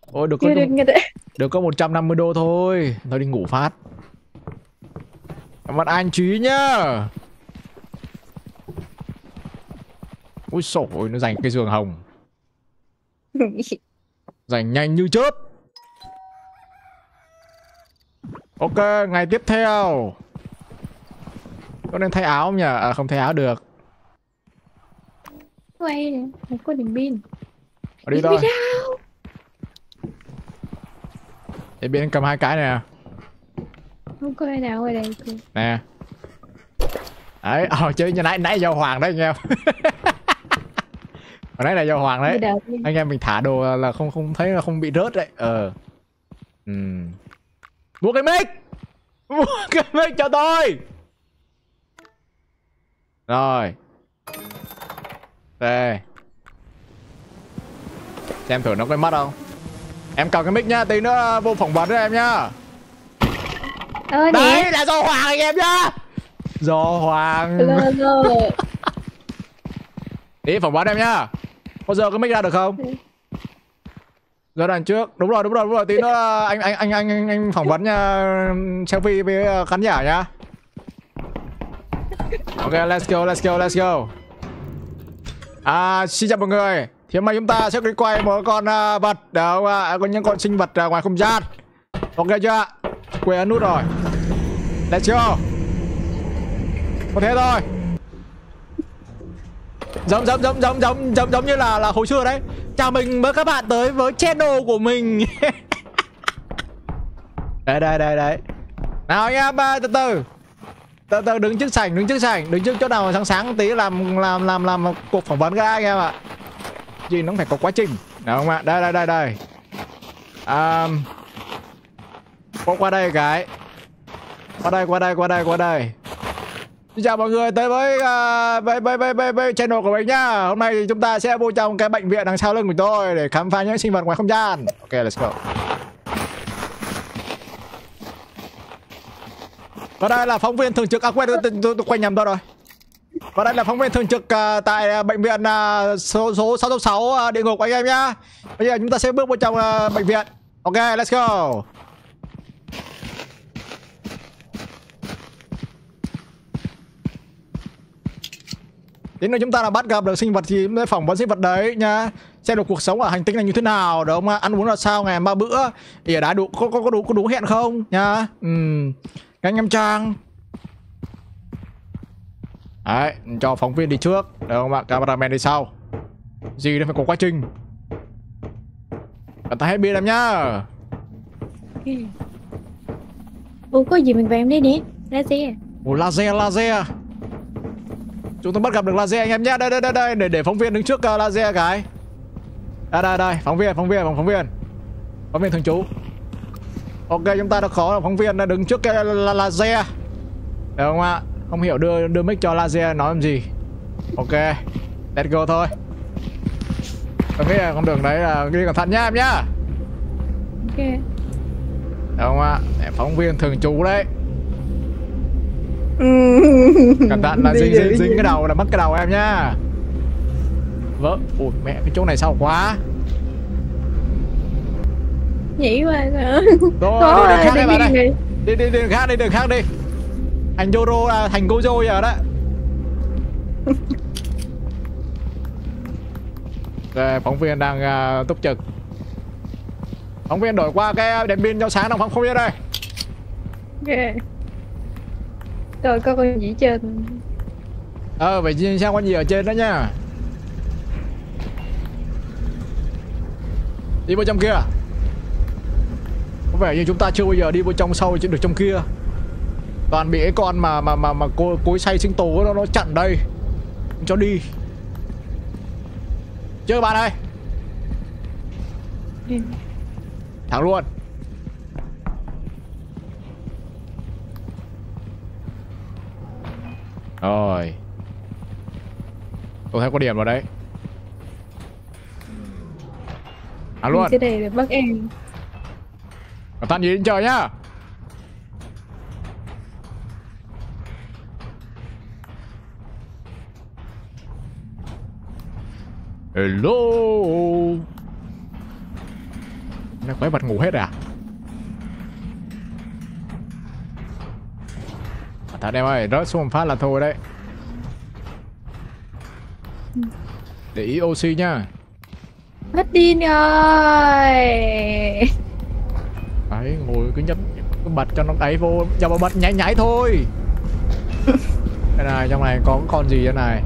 Ôi được có 150 đô thôi, thôi đi ngủ phát. Cảm ơn anh Trí nhá. Ui sổ ơi, nó giành cái giường hồng. Giành nhanh như chớp. Ok, ngày tiếp theo. Có nên thay áo không nhỉ? À, không thay áo được. Quay này, không có điểm pin. Đi thôi. Điểm pin cầm hai cái này à? Không có ai nào ở đây cơ. Nè. Đấy, chứ nãy do Hoàng đấy anh em. Hồi nãy là do Hoàng đấy. Anh em mình thả đồ là không thấy là không bị rớt đấy. Mua cái mic cho tôi. Rồi. Đây. Xem thử nó có mất không. Em cầm cái mic nhá, tí nữa vô phỏng vấn với em nhá. Đấy là do Hoàng anh em nhá. Do Hoàng. Tí phỏng vấn em nhá. Có giờ cái mic ra được không? Giờ đằng trước. Đúng rồi. Tí nữa anh phỏng vấn nha, selfie với khán giả nhá. Ok, let's go. À, xin chào mọi người. Thì hôm nay chúng ta sẽ quay một con vật, những con sinh vật ngoài không gian. Ok chưa? Quên ấn nút rồi. Let's go. Có thế thôi. Giống như là hồi xưa đấy. Chào mình mời các bạn tới với channel của mình. Đấy. Nào anh em, từ từ đứng trước sảnh, đứng trước chỗ nào mà sáng một tí làm cuộc phỏng vấn cái anh em ạ. Gì nó phải có quá trình, đúng không ạ? Đây. Qua đây cái. Qua đây. Xin chào mọi người tới với channel của mình nhá. Hôm nay thì chúng ta sẽ vô trong cái bệnh viện đằng sau lưng của tôi để khám phá những sinh vật ngoài không gian. Ok, let's go. Và đây là phóng viên thường trực, quên, tôi quay nhầm tôi rồi. Và đây là phóng viên thường trực tại bệnh viện số 666 địa ngục anh em nhá. Bây giờ chúng ta sẽ bước vào trong bệnh viện. Ok, let's go. Đến nơi chúng ta là bắt gặp được sinh vật thì chúng ta phỏng vấn sinh vật đấy nhá. Xem được cuộc sống ở hành tinh này như thế nào, đúng không ạ? Ăn uống là sao, ngày 3 bữa thì đã đủ có đúng hẹn không nhá. Các anh em Trang. Đấy, cho phóng viên đi trước, được không ạ? Cameraman đi sau. Gì đó phải có quá trình. Bạn ta hãy biết em nhá. Ủa có gì mình về em đi nhỉ? Laser. Ủa laser. Chúng tôi bắt gặp được laser anh em nhá. Đây để phóng viên đứng trước laser cái. Đây, phóng viên. Phóng viên thường trú. Ok, chúng ta đã có phóng viên đứng trước cái laser. Được không ạ? Không hiểu đưa mic cho laser nói làm gì. Ok, let's go thôi. Tôi nghĩ là con đường đấy là đi cẩn thận nhá em nhá. Ok. Được không ạ? Phóng viên thường trú đấy. Cẩn thận là dính cái đầu là mất cái đầu em nhá. Vỡ. Ui mẹ, cái chỗ này sao quá. Nhỉ quá hả? Đi đường khác đi. Thành Joro là thành Gojo giờ đó. Rồi, phóng viên đang túc trực. Phóng viên đổi qua cái đèn pin cho sáng đồng phóng không biết đây. Ghê. Rồi có con gì trên. Vậy chứ sao con gì ở trên đó nha. Đi vô trong kia. Có vẻ như chúng ta chưa bao giờ đi vô trong sâu chứ được trong kia. Toàn bị cái con mà cối xay sinh tố nó chặn đây. Không cho đi. Chưa bạn ơi. Thẳng luôn. Rồi. Tôi thấy có điểm rồi đấy. Thẳng luôn. Cái này là bắt em. Cẩn thận nhìn trời nhá. Hello. Nó quái vật ngủ hết à? Thật em ơi, rớt xuống phát là thôi đấy. Để ý oxy nha. Hết đi rồi. Đấy, ngồi cứ nhấp cái bật cho nó đáy vô, cho nó bật nhảy thôi. Đây này, trong này có con gì thế này?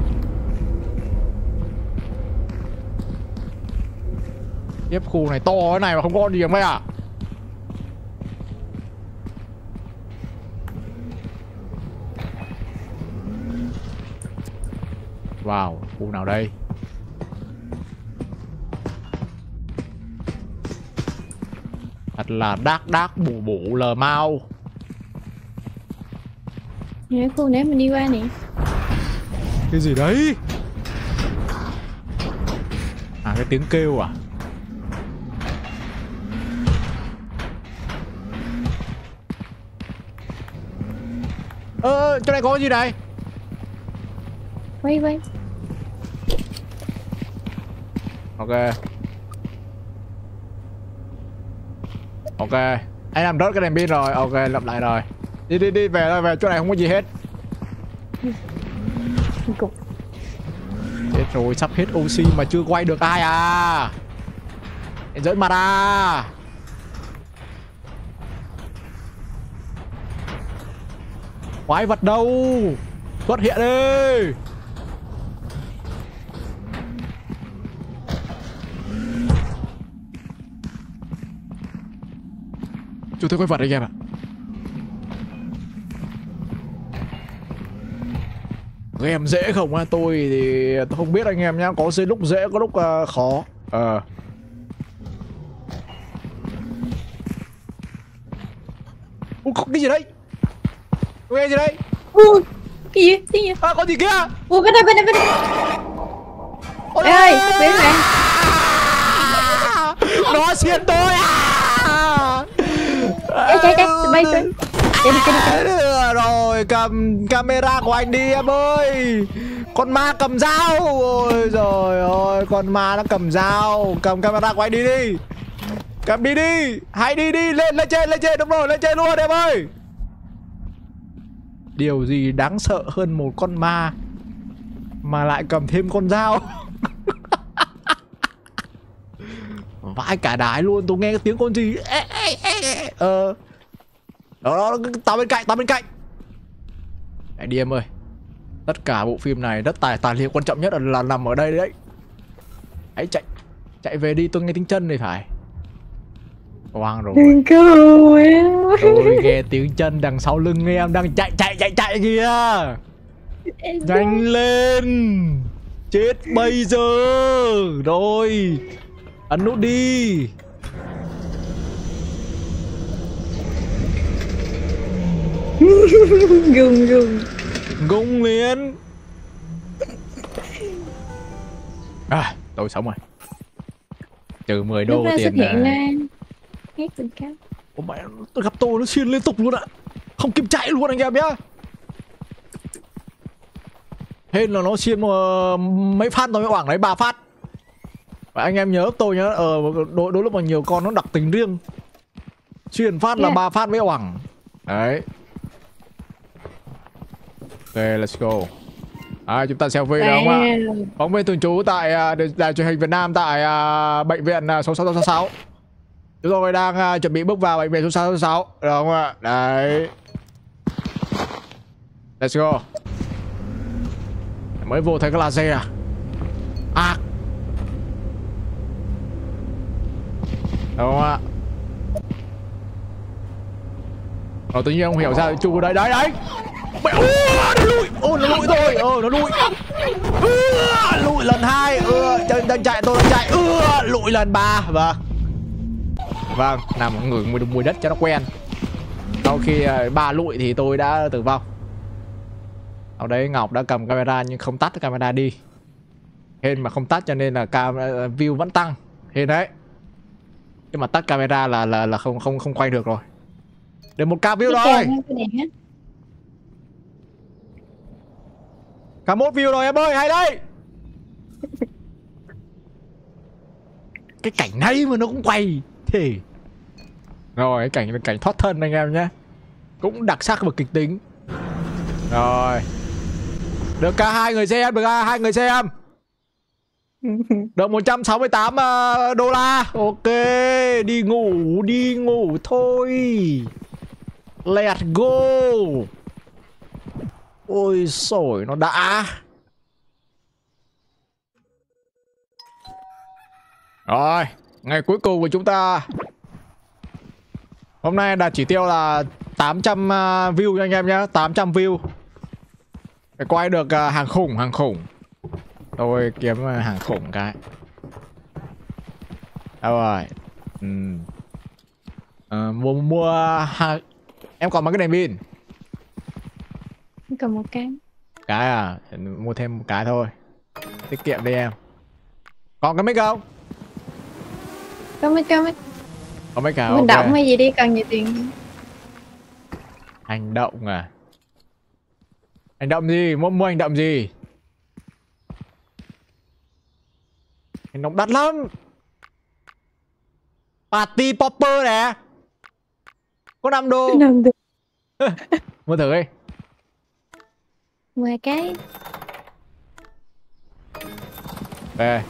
Tiếp khu này to thế này mà không có gì em đây à? Wow, khu nào đây? Thật là đác bù lờ mau. Cái khu nãy mình đi qua nè. Cái gì đấy? À cái tiếng kêu à? Chỗ này có cái gì đây? Quay. Ok. Anh làm rớt cái đèn pin rồi. Ok, lặp lại rồi. Đi về thôi, về chỗ này không có gì hết. Chết rồi, sắp hết oxy mà chưa quay được ai à. Em giỡn mặt à. Quái vật đâu? Xuất hiện đi. Chưa thấy quái vật anh em ạ. Game dễ không á? Tôi thì tôi không biết anh em nhá. Có lúc dễ, có lúc khó. Cái gì đấy? Nghe gì đấy? Cái gì? Cái gì? À, có gì kia? Bên đây. Ôi ơi, bên này. Nó xiên tôi à! Chạy, bay xuống. Rồi, cầm camera của anh đi em ơi. Con ma cầm dao. Ôi giời ơi, con ma nó cầm dao. Cầm camera của anh đi đi. Cầm đi đi. Hãy đi đi, lên trên, đúng rồi, lên trên luôn em ơi. Điều gì đáng sợ hơn một con ma mà lại cầm thêm con dao. Vãi cả đái luôn, tôi nghe cái tiếng con gì. Đó, tao bên cạnh. Anh đi em ơi. Tất cả bộ phim này, đất tài liệu quan trọng nhất là nằm ở đây đấy. Hãy chạy về đi, tôi nghe tiếng chân này phải. Hoang rồi. Đừng cứu em. Tôi nghe tiếng chân đằng sau lưng em đang chạy kìa. Nhanh lên. Chết bây giờ. Rồi. Ấn nút đi. Gung liền. À, tôi sống rồi. Trừ 10 đô tiền này. Hết tình cảm. Ủa mẹ, tôi gặp tôi nó xuyên liên tục luôn ạ. Không kịp chạy luôn anh em nhá. Hên là nó xuyên mấy phát thôi, mấy khoảng đấy 3 phát. Và anh em nhớ tôi nhá, đôi lúc mà nhiều con nó đặc tính riêng. Xuyên phát là 3 phát với oảng. Đấy. Ok, let's go. À, chúng ta selfie đấy, đúng không ạ? Phóng viên thường trú tại đài truyền hình Việt Nam tại bệnh viện 6666. Chúng tôi đang chuẩn bị bước vào bệnh viện số 66, được không ạ? Đấy. Let's go. Mới vô thấy cái laser à? À. Được không ạ? Rồi tự nhiên không hiểu sao chu đấy đấy. Mẹ nó lụi rồi. Lụi lần 2. Tôi đang chạy. Lụi lần 3. Vâng. Vâng, nằm ngửi mùi đất cho nó quen. Sau khi 3 lụi thì tôi đã tử vong. Sau đấy Ngọc đã cầm camera nhưng không tắt camera đi. Hên mà không tắt cho nên là view vẫn tăng. Hên đấy. Nhưng mà tắt camera là không quay được rồi. Được 1k view rồi. Cả 1 view rồi em ơi, hay đấy. Cái cảnh này mà nó cũng quay. Thì rồi cảnh thoát thân anh em nhé, cũng đặc sắc và kịch tính. Rồi được cả 2 người xem, được 168 đô la. Ok, đi ngủ thôi. Let's go. Ôi sổi nó đã. Rồi. Ngày cuối cùng của chúng ta hôm nay đạt chỉ tiêu là 800 view nha anh em nhé, 800 view. Phải quay được hàng khủng. Tôi kiếm hàng khủng cái. Đâu rồi. Mua hàng. Em còn mấy cái đèn pin? Em còn một cái. Cái à? Mua thêm một cái thôi. Tiết kiệm đi em. Còn cái mic không? Có mấy cả mình động hay gì đi, cần nhiều tiền. Hành động à? Hành động gì? Mua hành động gì? Hành động đắt lắm. Party popper nè. Có 5 đô. Mua thử đi. Mua cái. Đây.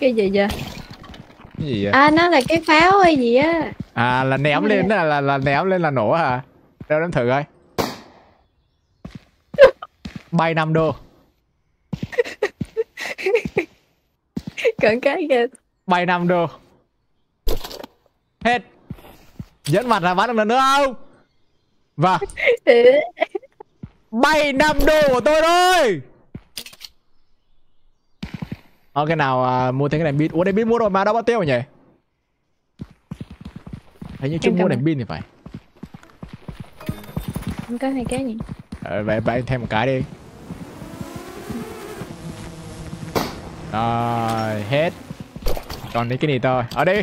Cái gì vậy? Cái gì vậy? À nó là cái pháo hay gì á. À là ném lên đó, là ném lên là nổ hả? Đâu ném thử coi. Bay 5 đô. Cẩn cái kìa. Bay 5 đô. Hết. Dẫn mặt là bán được lần nữa không? Vâng. Bay 5 đô của tôi thôi. Ờ cái nào mua thấy cái đèn pin. Ủa đèn pin mua rồi mà đâu bao tiêu rồi nhỉ? Hình như chưa mua đèn pin thì phải. Không có này cái gì. Vậy bạn thêm một cái đi. Rồi hết. Còn đi cái này thôi. Ở đi.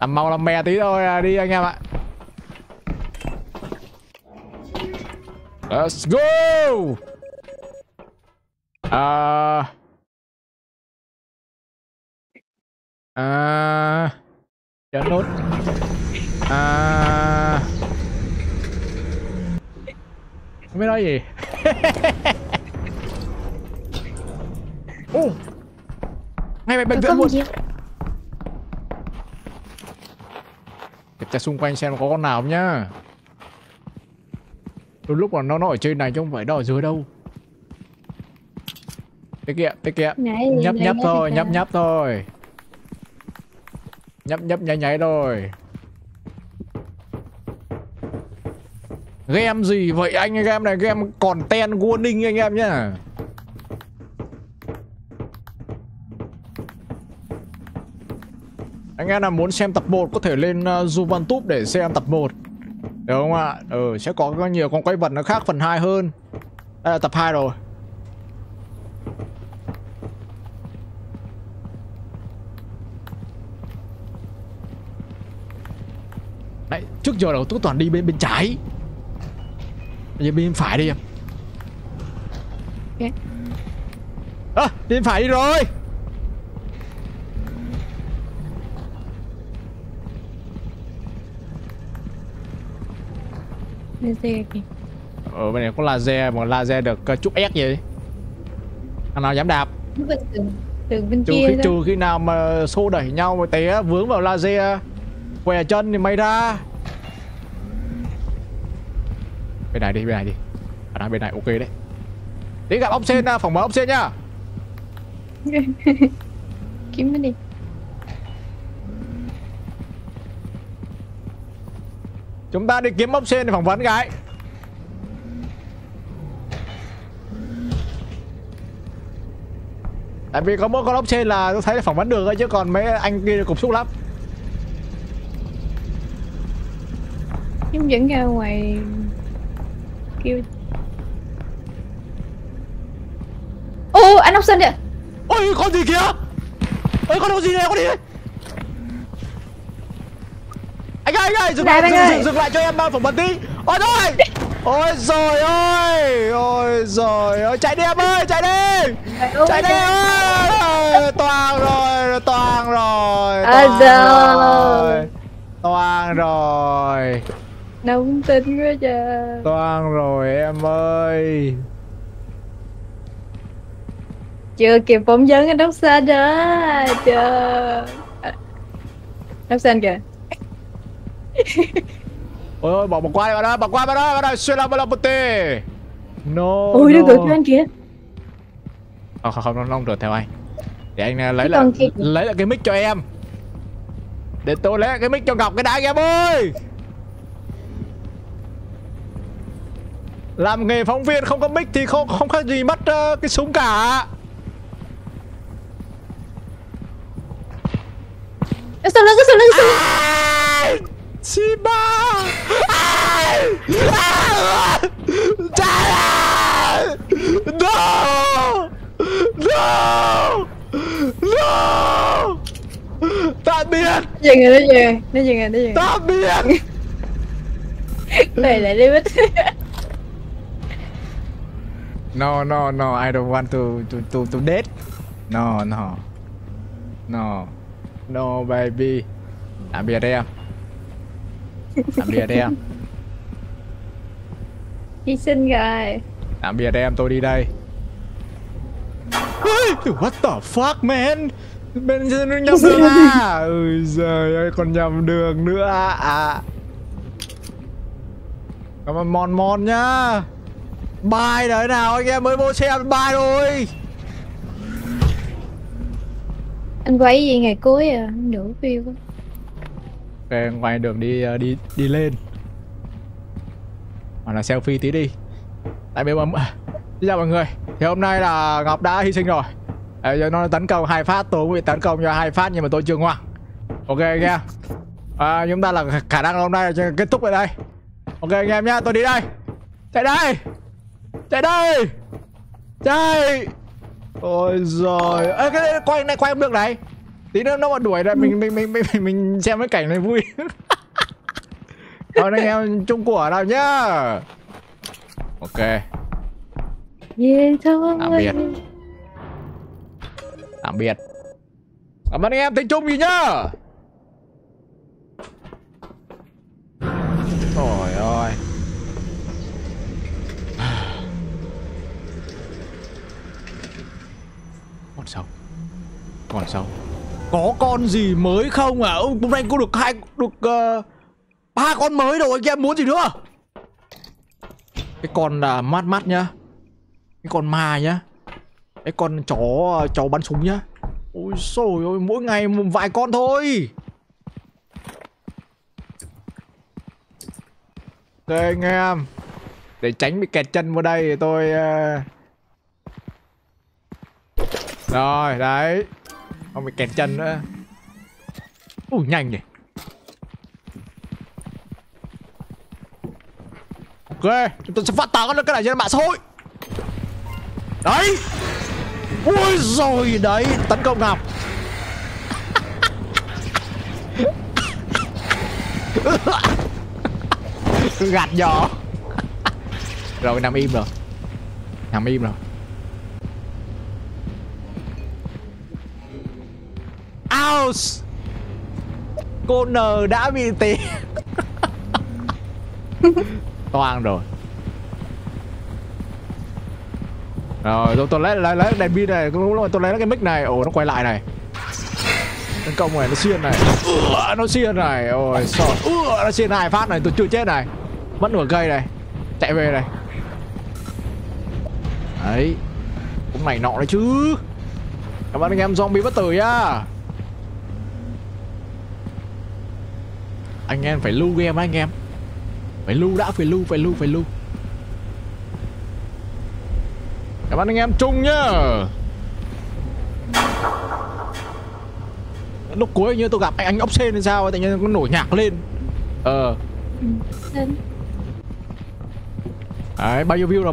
Làm mau làm mè tí thôi đi anh em ạ. Let's go. Chờ nốt. Không biết nói gì. Ngay bên giữa luôn. Kiểm tra xung quanh xem có con nào không nhá. Đôi lúc mà nó ở trên này chứ không phải nó ở dưới đâu. Tiết kiệm, nhấp nhấp thôi. Nhấp nháy thôi. Game gì vậy anh em này, game Content Warning anh em nhá. Anh em nào muốn xem tập 1 có thể lên YouTube để xem tập 1. Được không ạ? Ừ, sẽ có nhiều con quái vật nó khác phần 2 hơn. Đây là tập 2 rồi. Đấy, trước giờ đầu tôi toàn đi bên trái. Bây giờ bên phải đi em. À, đi bên phải đi rồi. Laser kìa. Ở bên này có laser, mà laser được chúc ép vậy. Thằng nào dám đạp. Bên kia trừ khi nào mà xô đẩy nhau mà té vướng vào laser, què chân thì may ra. Bên này đi, bên này đi. À đó, bên này ok đấy. Đi gặp ốc sen, phòng mở ốc sen nhá. Kiếm nó đi. Chúng ta đi kiếm ốc sen để phỏng vấn cái. Tại vì có mỗi con ốc sen là tôi thấy là phỏng vấn được thôi, chứ còn mấy anh kia cục xúc lắm. Chúng dẫn ra ngoài kêu. Ô anh ốc sen kìa. Ôi con gì kìa. Ôi con gì này, con gì đấy. Anh ơi, dừng lại cho em phỏng vấn tí. Ôi thôi. Ôi giời ơi. Ôi giời ơi, chạy đi em ơi, chạy đi. Chạy đi ơi. Toang rồi. Đâu cũng tin quá trời. Toang rồi em ơi. Chưa kịp phỏng vấn anh Đốc Sen nữa. Chưa. Đốc Sen kìa. Ôi ôi, bỏ qua đi bạn ơi, bỏ qua bạn ơi, xuyên lòng một tê. No. Ôi nó gửi cho anh kìa. Không, nó không được theo anh. Để anh lấy lại cái mic cho em. Để tôi lấy lại cái mic cho Ngọc cái đã em ơi. Làm nghề phóng viên không có mic thì không khác gì mất cái súng cả. Sao lên. Shiba. No. Tạm biệt. Dừng rồi. Tạm biệt. Đây lại đi mất. No, I don't want to date. No baby. Tạm biệt em. Hy sinh rồi. Tạm biệt em, tôi đi đây. What the fuck man. Bên nhầm đường à? Ôi giời ơi, còn nhầm đường nữa à. Cảm ơn Mon Mon nhá. Bye đấy nào, anh em mới vô xe bye rồi. Anh quay gì ngày cuối à, không đủ view quá. Ok, ngoài đường đi lên. Hoặc là selfie tí đi. Tại vì xin chào mọi người. Thì hôm nay là Ngọc đã hy sinh rồi. Nó tấn công 2 phát, tôi cũng bị tấn công cho 2 phát nhưng mà tôi chưa ngoan. Ok anh em. Chúng ta là khả năng hôm nay là kết thúc ở đây. Ok anh em nhá, tôi đi đây. Chạy đây. Chạy đây. Chạy. Ôi giời. Ê, cái quay này quay không được này. Tí nữa nó mà đuổi rồi mình xem cái cảnh này vui. Thôi anh em chung của nào nhá. Ok. Tạm biệt. Tạm biệt. Cảm ơn anh em thấy chung gì nhá. Trời ơi. Con sâu. Con sâu. Có con gì mới không à? Ông hôm nay cô được 3 con mới rồi, anh em muốn gì nữa? Cái con là mát mát nhá. Cái con ma nhá. Cái con chó bắn súng nhá. Ôi trời ơi, mỗi ngày một vài con thôi. Ok anh em. Để tránh bị kẹt chân vào đây thì tôi rồi, đấy. Không bị kẹt chân nữa. Ui nhanh nhỉ. Ok, chúng tôi sẽ phát tán cái này trên mạng xã hội. Đấy. Ui rồi đấy, tấn công Ngọc. Gạt nhỏ. Rồi nằm im rồi. Nằm im rồi. Out. Cô N đã bị té. Toang rồi. Rồi tôi lấy đèn pin này, lúc mà tôi lấy cái mic này, ồ nó quay lại này. Tấn công này, nó xiên này. Nó xiên này, ôi sao. Nó xiên 2 phát này, tôi chưa chết này. Mất nửa cây này. Chạy về này. Đấy. Cũng này nọ đấy chứ. Cảm ơn anh em zombie bất tử nhá. Anh em phải lưu game anh em. Phải lưu đã, phải lưu. Cảm ơn anh em chung nhá. Lúc cuối như tôi gặp anh ốc sên hay sao, tự nhiên nó nổi nhạc lên. Đấy, bao nhiêu view rồi?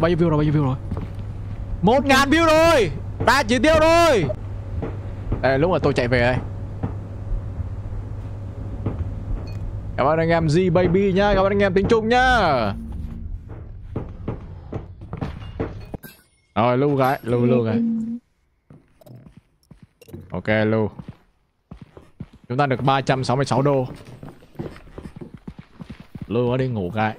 1000 view rồi, đã chỉ tiêu rồi. Đây lúc mà tôi chạy về đây. Cảm ơn anh em Z Baby nhá, cảm ơn anh em tính chung nhá. Rồi lưu cái. Ok lưu. Chúng ta được 366 đô. Lưu nó đi ngủ cái.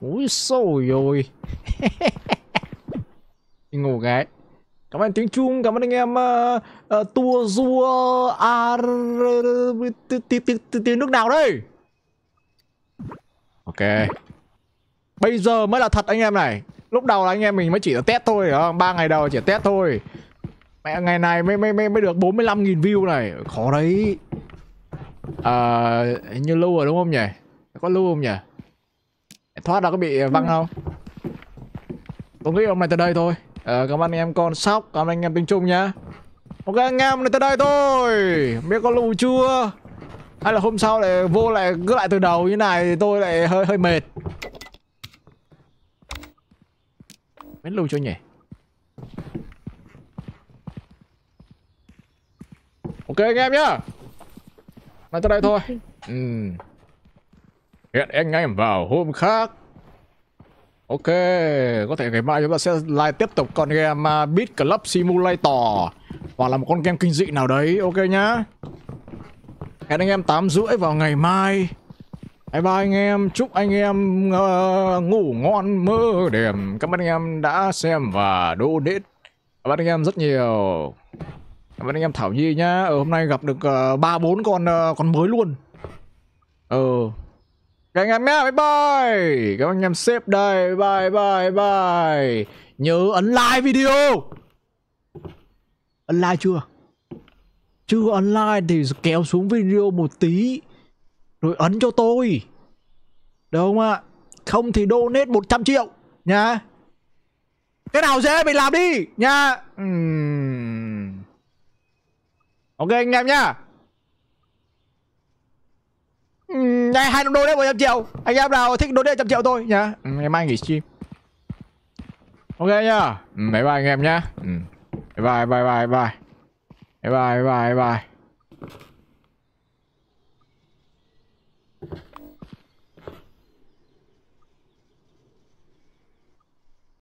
Úi xôi rồi. Đi ngủ cái. Cảm ơn tiếng Trung, cảm ơn anh em tua rua tiếng nước nào đây. Ok. Bây giờ mới là thật anh em này. Lúc đầu là anh em mình mới chỉ là test thôi, 3 ngày đầu chỉ test thôi. Mẹ ngày này mới được 45.000 view này, khó đấy. Hình như lưu rồi đúng không nhỉ? Có lưu không nhỉ? Thoát là có bị văng không? Tôi nghĩ hôm nay tới đây thôi. Cảm ơn anh em con sóc, cảm ơn anh em tính chung nhá. Ok anh em này tới đây thôi. Biết có lưu chưa? Hay là hôm sau lại vô lại cứ lại từ đầu như này thì tôi lại hơi mệt. Mấy lưu cho nhỉ? Ok anh em nhá. Nói tới đây thôi. Hẹn anh em vào hôm khác. Ok, có thể ngày mai chúng ta sẽ live tiếp tục con game Beat Club Simulator hoặc là một con game kinh dị nào đấy, ok nhá. Hẹn anh em 8:30 vào ngày mai. Bye anh em, chúc anh em ngủ ngon mơ đêm. Cảm ơn anh em đã xem và donate. Cảm ơn anh em rất nhiều. Cảm ơn anh em Thảo Nhi nhá. Hôm nay gặp được 3-4 con mới luôn. Các anh em nhé, bye bye. Các anh em xếp đây, bye bye bye. Nhớ ấn like video. Ấn like chưa? Chưa ấn like thì kéo xuống video một tí rồi ấn cho tôi, được không ạ? Không thì donate 100 triệu nha. Cái nào dễ mình làm đi nha. Ok anh em nhá. Ngày 2 đồng donate 100 triệu. Anh em nào thích donate 100 triệu tôi nha. Ngày mai nghỉ stream. Ok nhá. Bye bye anh em nhá. Bye bye bye bye. Bye bye bye bye.